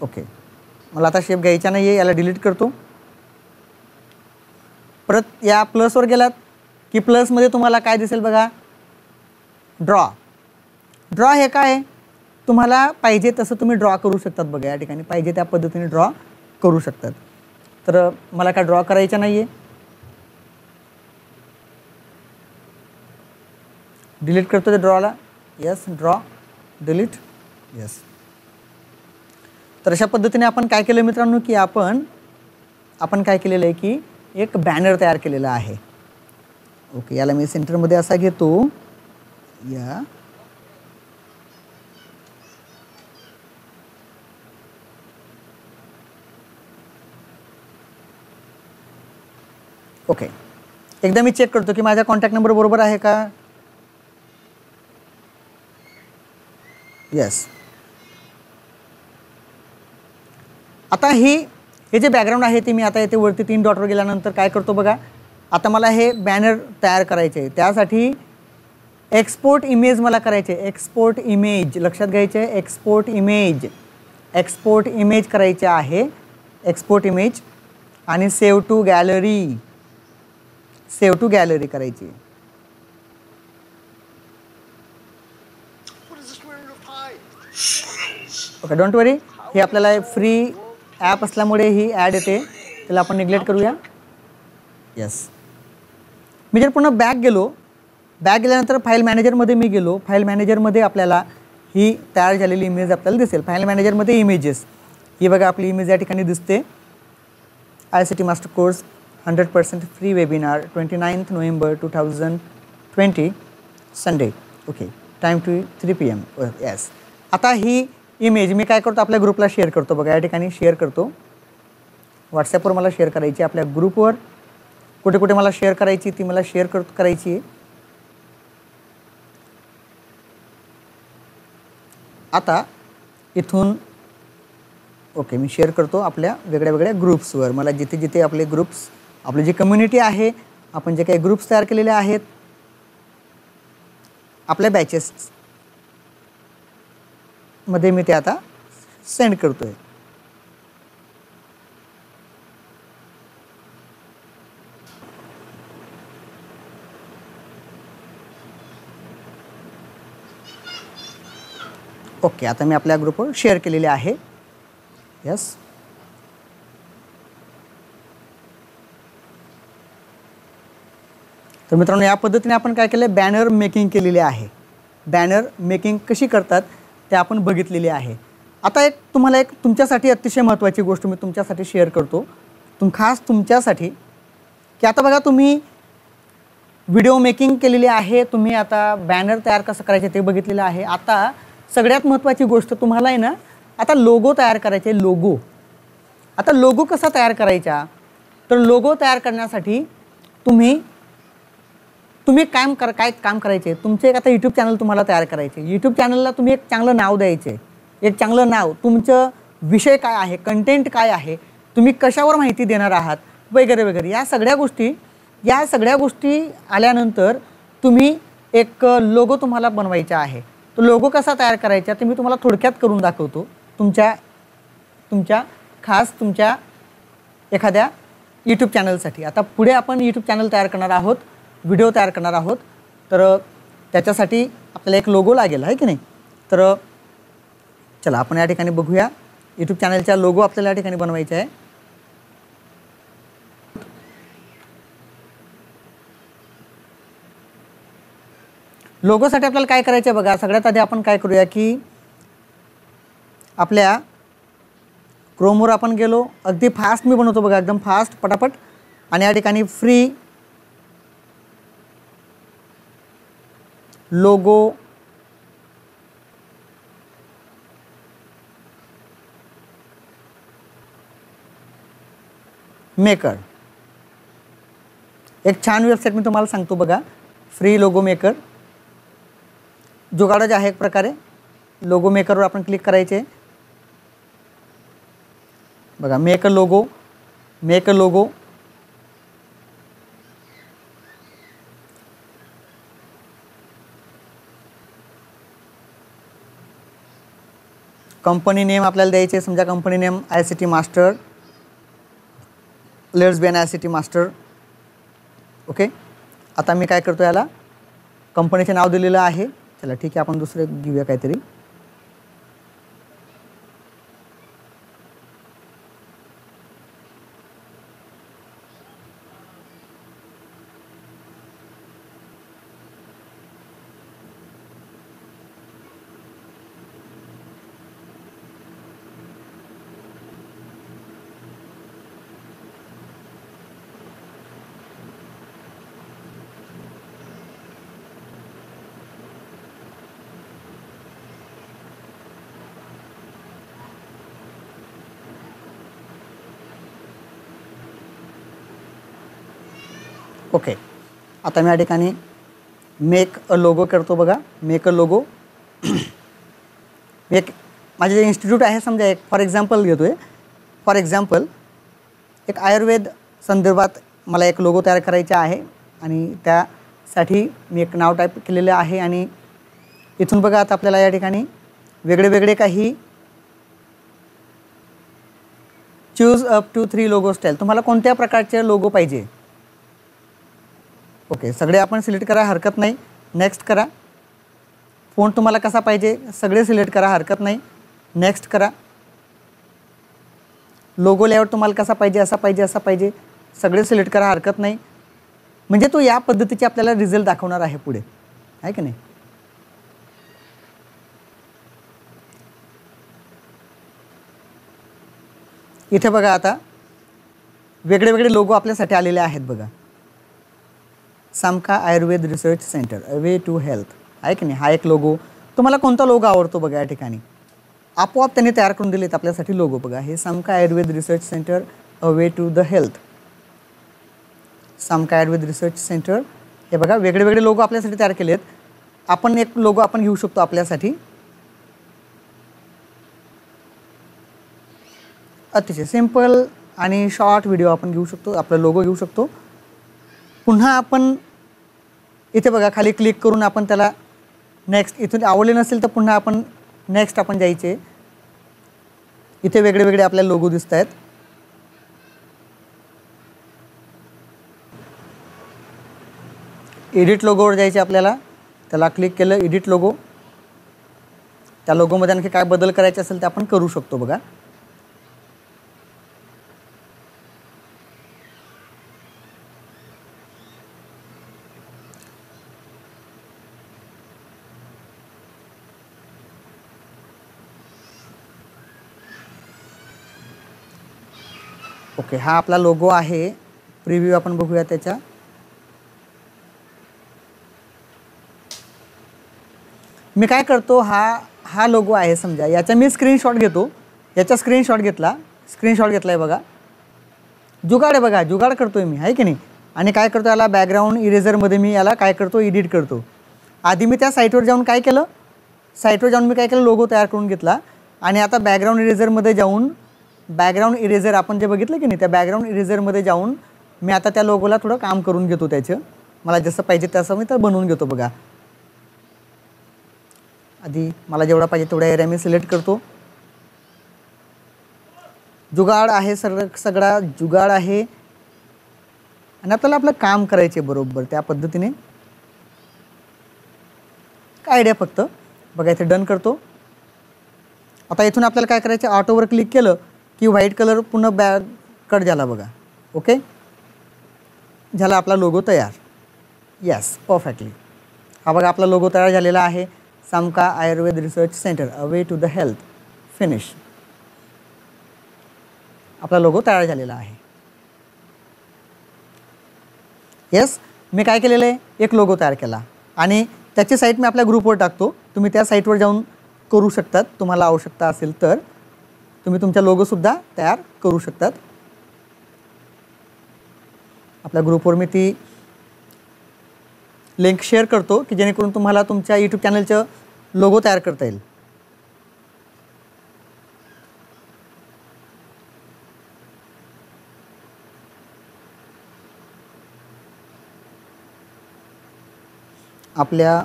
ओके मला आता शेप घ्यायचा नाही आहे. याला डिलीट करतो. परत या प्लसवर गेलात की प्लसमध्ये तुम्हाला काय दिसेल बघा. ड्रॉ हे काय तुम्हाला पाहिजे तसं तुम्ही ड्रॉ करू शकतात. बघा या ठिकाणी पाहिजे त्या पद्धतीने ड्रॉ करू शकतात. तर मला काय ड्रॉ करायचं नाही आहे. डिलीट करतो त्या ड्रॉला. Yes draw delete. येस तर अशा पद्धतीने आपण काय केलं मित्रांनो की आपण काय केलेलं आहे की एक बॅनर तयार केलेला आहे. ओके याला मी सेंटरमध्ये असा घेतो. या ओके एकदा मी चेक करतो की माझा कॉन्टॅक्ट नंबर बरोबर आहे का. येस आता हे जे बॅकग्राऊंड आहे ते मी आता इथे वरती 3 डॉटवर गेल्यानंतर काय करतो बघा. आता मला हे बॅनर तयार करायचे आहे. त्यासाठी एक्सपोर्ट इमेज मला करायचे आहे. एक्सपोर्ट इमेज लक्षात घ्यायचे आहे. एक्सपोर्ट इमेज करायचे आहे. एक्सपोर्ट इमेज आणि सेव्ह टू गॅलरी करायची. ओके डोंट वरी हे आपल्याला फ्री ॲप असल्यामुळे ही ॲड येते त्याला आपण निग्लेक्ट करूया. येस मी जर पुन्हा बॅक गेल्यानंतर फाईल मॅनेजरमध्ये मी गेलो. फाईल मॅनेजरमध्ये आपल्याला ही तयार झालेली इमेज आपल्याला दिसेल. फाईल मॅनेजरमध्ये इमेजेस ही बघा आपली इमेज या ठिकाणी दिसते. ICT master course 100% free webinar 29 November 2020 Sunday. Okay time to 3 PM. Yes आता ही इमेज मी काय करतो आपल्या ग्रुपला शेअर करतो. बघा या ठिकाणी शेअर करतो. व्हॉट्सॲपवर मला शेअर करायची. आपल्या ग्रुपवर कुठे कुठे मला शेअर करायची ती मला शेअर करायची आहे. आता इथून ओके मी शेअर करतो आपल्या वेगळ्या ग्रुप्सवर. मला जिथे जिथे आपले ग्रुप्स आपली जी कम्युनिटी आहे आपण जे काही ग्रुप्स तयार केलेले आहेत आपल्या बॅचेसमध्ये मी ते आता सेंड करतो आहे. ओके आता मी आपल्या ग्रुपवर शेअर केलेले आहे. येस तर मित्रांनो या पद्धतीने आपण काय केलं बॅनर मेकिंग केलेले आहे. बॅनर मेकिंग कशी करतात ते आपण बघितलेले आहे। आता एक तुम्हाला एक तुमच्यासाठी अतिशय महत्त्वाची गोष्ट मी तुमच्यासाठी शेअर करतो, खास तुमच्यासाठी, की आता बघा तुम्ही व्हिडिओ मेकिंग केलेली आहे, तुम्ही आता बॅनर तयार कसं करायचे ते बघितलेलं आहे। आता सगळ्यात महत्त्वाची गोष्ट तुम्हाला आहे ना, आता लोगो तयार करायचे। लोगो, आता लोगो कसा तयार करायचा, तर लोगो तयार करण्यासाठी तुम्ही तुम्ही काय काम करायचे, तुमचे एक आता यूट्यूब चॅनल तुम्हाला तयार करायचे। यूट्यूब चॅनलला तुम्ही एक चांगलं नाव द्यायचे, एक चांगलं नाव, तुमचं विषय काय आहे, कंटेंट काय आहे, तुम्ही कशावर माहिती देणार आहात वगैरे वगैरे, या सगळ्या गोष्टी आल्यानंतर तुम्ही एक लोगो तुम्हाला बनवायचा आहे। तो लोगो कसा तयार करायचा ते मी तुम्हाला थोडक्यात करून दाखवतो, तुमच्या खास तुमच्या एखाद्या यूट्यूब चॅनलसाठी। आता पुढे आपण यूट्यूब चॅनल तयार करणार आहोत, व्हिडिओ तयार करणार आहोत, तर त्याच्यासाठी आपल्याला एक लोगो लागेल आहे की नाही। तर चला आपण या ठिकाणी बघूया यूट्यूब चॅनलचा लोगो आपल्याला या ठिकाणी बनवायचा आहे। लोगोसाठी आपल्याला काय करायचं आहे बघा, सगळ्यात आधी आपण काय करूया की आपल्या क्रोमवर आपण गेलो, अगदी फास्ट मी बनवतो बघा, एकदम फास्ट पटापट, आणि या ठिकाणी फ्री लोगो मेकर, एक छान वेबसाइट मी तुम्हाला सांगतो बघा, फ्री लोगो मेकर जुगाड़ जो है एक प्रकार लोगो मेकर वर आपण क्लिक करायचे बघा, मेकर लोगो कंपनी नेम आपल्याला द्यायचे, समजा company name ICT master, let's be an ICT master. Okay, आता मी काय करतो याला कंपनीचे नाव दिलेलं आहे, चला ठीक है आपण दुसरे घेऊया काहीतरी, ओके आता मैं या ठिकाणी मेक अ लोगो करतो बघा, मेक अ लोगो एक माझे जे इंस्टिट्यूट आहे, समजा एक फॉर एक्झाम्पल घेतोय, फॉर एक्झाम्पल एक आयुर्वेद संदर्भात मला एक लोगो तयार करायचा आहे, आणि त्यासाठी मी एक नाव टाईप केलेले आहे, आणि इथून बघा आता आपल्याला या ठिकाणी वेगळे काही choose up to 3 logo style, तुम्हाला कोणत्या प्रकारचे लोगो पाहिजे। ओके सगळे आपण सिलेक्ट करा हरकत नाही, नेक्स्ट करा, फोंट तुम्हाला कसा पाहिजे सगळे सिलेक्ट करा हरकत नाही, नेक्स्ट करा, लोगो लेआउट तुम्हाला कसा पाहिजे असा पाहिजे सगळे सिलेक्ट करा हरकत नाही, म्हणजे तो या पद्धतीची आपल्याला रिझल्ट दाखवणार आहे पुढे, आहे की नाही। इथे बघा आता वेगळे लोगो आपल्यासाठी आलेले आहेत बघा, Samka Ayurveda research centre, a way to health, आहे की नाही हा एक लोगो, तुम्हाला कोणता लोगो आवडतो बघा, या ठिकाणी आपोआप त्यांनी तयार करून दिलेत आपल्यासाठी लोगो बघा, हे Samka Ayurveda research centre a way to the health, Samka Ayurveda research centre, हे बघा वेगळे लोगो आपल्यासाठी तयार केलेत। आपण एक लोगो आपण घेऊ शकतो आपल्यासाठी, अतिशय सिंपल आणि शॉर्ट व्हिडिओ आपण घेऊ शकतो, आपला लोगो घेऊ शकतो। पुन्हा आपण इथे बघा खाली क्लिक करून आपण त्याला नेक्स्ट, इथून आवडले नसेल तर पुन्हा आपण नेक्स्ट आपण जायचे, इथे वेगळे आपल्याला लोगो दिसत आहेत। एडिट लोगोवर जायचे आपल्याला, त्याला क्लिक केलं, एडिट लोगो, त्या लोगोमध्ये आणखी काय बदल करायचे असेल ते आपण करू शकतो बघा। ओके, हा आपला लोगो आहे. प्रिव्ह्यू आपण बघूया त्याचा. मी काय करतो, हा हा लोगो आहे समजा, याचा मी स्क्रीनशॉट घेतो. याचा स्क्रीनशॉट घेतला, स्क्रीनशॉट घेतलाय बघा. जुगाड बघा, जुगाड करतोय मी, आहे की नाही. आणि काय करतो, याला बॅकग्राऊंड इरेझरमध्ये मी याला काय करतो, एडिट करतो. आधी मी त्या साईटवर जाऊन काय केलं, साईटवर जाऊन मी काय केलं, लोगो तयार करून घेतला. आणि आता बॅकग्राऊंड इरेझरमध्ये जाऊन, बॅकग्राऊंड इरेझर आपण जे बघितलं की नाही, त्या बॅकग्राऊंड इरेझरमध्ये जाऊन मी आता त्या लोगोला थोडं काम करून घेतो. त्याचं मला जसं पाहिजे तसं मी तर बनवून घेतो बघा. आधी मला जेवढा पाहिजे तेवढा एरिया मी सिलेक्ट करतो. जुगाड आहे, सगळा जुगाड आहे. आणि आपल्याला आपलं काम करायचे बरोबर त्या पद्धतीने. काय आयडिया फक्त बघा, इथे डन करतो. आता इथून आपल्याला काय करायचं, ऑटोवर क्लिक केलं की व्हाईट कलर पुन्हा बॅककडे झाला बघा. ओके, झाला आपला लोगो तयार. Yes, perfectly. हा बघा आपला लोगो तयार झालेला आहे. Samka Ayurveda research centre, a way to the health. Finish. आपला लोगो तयार झालेला आहे. येस, मी काय केलेलं आहे, एक लोगो तयार केला आणि त्याची साईट मी आपल्या ग्रुपवर टाकतो. तुम्ही त्या साईटवर जाऊन करू शकतात, तुम्हाला आवश्यकता असेल तर तुम्ही तुमचा लोगोसुद्धा तयार करू शकतात. आपल्या ग्रुपवर मी ती लिंक शेअर करतो की जेणेकरून तुम्हाला तुमच्या यूट्यूब चॅनलचं लोगो तयार करता येईल. आपल्या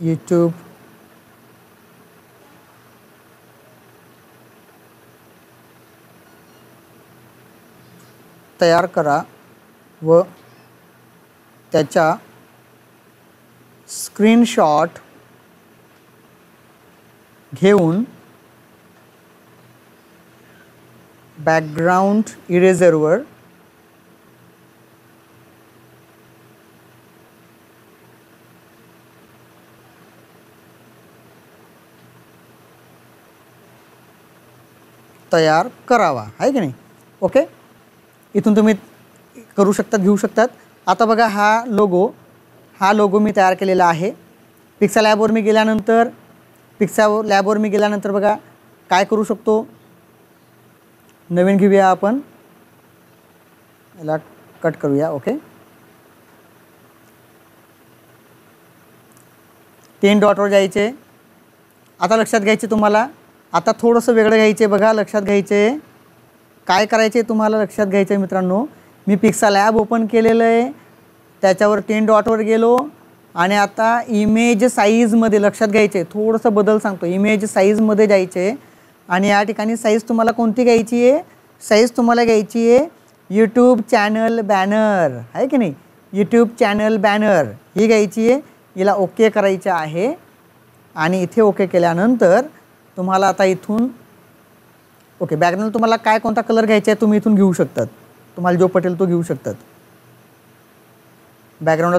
यूट्यूब तयार करा व त्याचा स्क्रीनशॉट घेऊन बॅकग्राऊंड इरेझरवर तयार करावा, आहे की नाही. ओके, इथून तुम्ही करू शकतात, घेऊ शकतात. आता बघा हा लोगो, हा लोगो मी तयार केलेला आहे. पिक्सलॅबवर मी गेल्यानंतर, पिक्सलॅबवर मी गेल्यानंतर बघा काय करू शकतो. नवीन घेऊया आपण, याला कट करूया. ओके, 10 डॉटवर जायचे. आता लक्षात घ्यायचे तुम्हाला, आता थोडंसं वेगळं घ्यायचे बघा. लक्षात घ्यायचे काय करायचे तुम्हाला, लक्षात घ्यायचं आहे मित्रांनो. मी पिक्सलॅब ओपन केलेलं आहे, त्याच्यावर 10 डॉटवर गेलो आणि आता इमेज साईजमध्ये लक्षात घ्यायचे. थोडंसं बदल सांगतो, इमेज साईजमध्ये जायचे आणि या ठिकाणी साईज तुम्हाला कोणती घ्यायची आहे, साईज तुम्हाला घ्यायची आहे यूट्यूब चॅनल बॅनर, आहे की नाही. यूट्यूब चॅनल बॅनर ही घ्यायची आहे, हिला ओके करायचं आहे. आणि इथे ओके केल्यानंतर तुम्हाला आता इथून ओके, बॅकग्राऊंड तुम्हाला काय कोणता कलर घ्यायचा आहे तुम्ही इथून घेऊ शकतात. तुम्हाला जो पटेल तो घेऊ शकतात. बॅकग्राऊंडला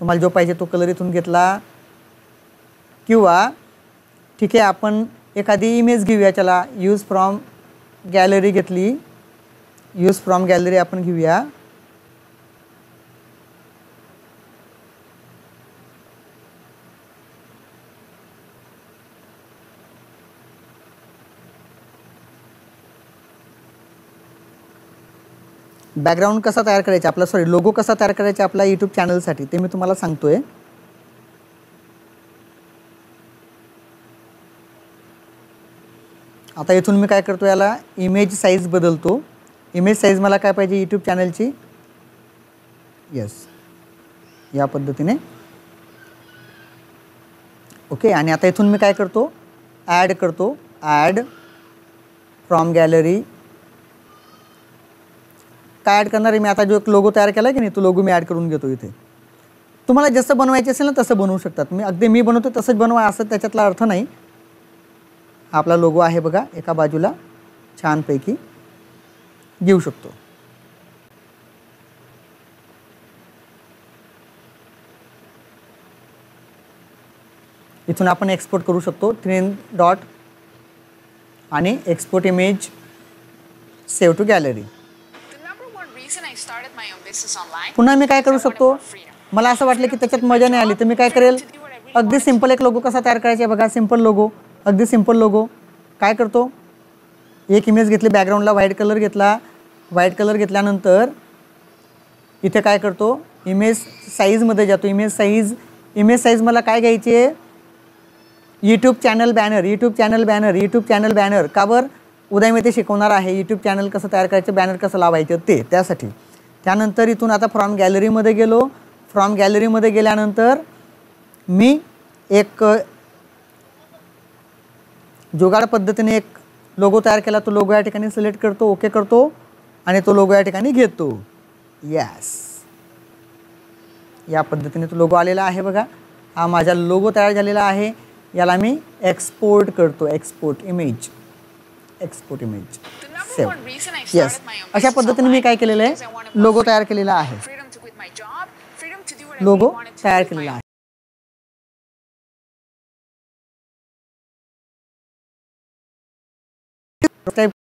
तुम्हाला जो पाहिजे तो कलर इथून घेतला. किंवा ठीक आहे, आपण एखादी इमेज घेऊया. चला, यूज फ्रॉम गॅलरी घेतली, यूज फ्रॉम गॅलरी आपण घेऊया. बॅकग्राऊंड कसा तयार करायचा आपला, सॉरी लोगो कसा तयार करायचा आपला यूट्यूब चॅनलसाठी, ते मी तुम्हाला सांगतोय. आता इथून मी काय करतो, याला इमेज साईज बदलतो. इमेज साईज मला काय पाहिजे, यूट्यूब चॅनलची. यस, या पद्धतीने. ओके, आणि आता इथून मी काय करतो, ॲड करतो. ॲड फ्रॉम गॅलरी काय ॲड करणार आहे मी, आता जो एक लोगो तयार केला आहे की नाही, तो लोगो मी ॲड करून घेतो इथे. तुम्हाला जसं बनवायचे असेल ना तसं बनवू शकतात. मी अगदी मी बनवतो तसंच बनवा असं त्याच्यातला अर्थ नाही. हा आपला लोगो आहे बघा, एका बाजूला छानपैकी घेऊ शकतो. इथून आपण एक्सपोर्ट करू शकतो. 3 डॉट आणि export image save to gallery. पुन्हा मी काय करू शकतो, मला असं वाटलं की त्याच्यात मजा नाही आली तर मी काय करेल, अगदी सिंपल एक लोगो कसा तयार करायचा बघा. सिंपल लोगो, अगदी सिंपल लोगो काय करतो, एक इमेज घेतली, बॅकग्राऊंडला व्हाईट कलर घेतला, व्हाईट कलर घेतल्यानंतर इथे काय करतो इमेज साईजमध्ये जातो. इमेज साईज मला काय घ्यायची आहे, यूट्यूब चॅनल बॅनर. का बरं, उद्या मी ते शिकवणार आहे यूट्यूब चॅनल कसं तयार करायचं, बॅनर कसं लावायचं ते, त्यासाठी. त्यानंतर इथून आता फ्रॉम गॅलरीमध्ये गेलो, फ्रॉम गॅलरीमध्ये गेल्यानंतर मी एक जुगाड पद्धतीने एक लोगो तयार केला, तो लोगो या ठिकाणी सिलेक्ट करतो, ओके करतो आणि तो लोगो या ठिकाणी घेतो. यस, या पद्धतीने तो लोगो आलेला आहे बघा. हा माझा लोगो तयार झालेला आहे, याला मी एक्सपोर्ट करतो, एक्सपोर्ट इमेज सेव्ह. यस, अशा पद्धतीने मी काय केलेलं आहे, लोगो तयार केलेला आहे, लोगो तयार केलेला आहे.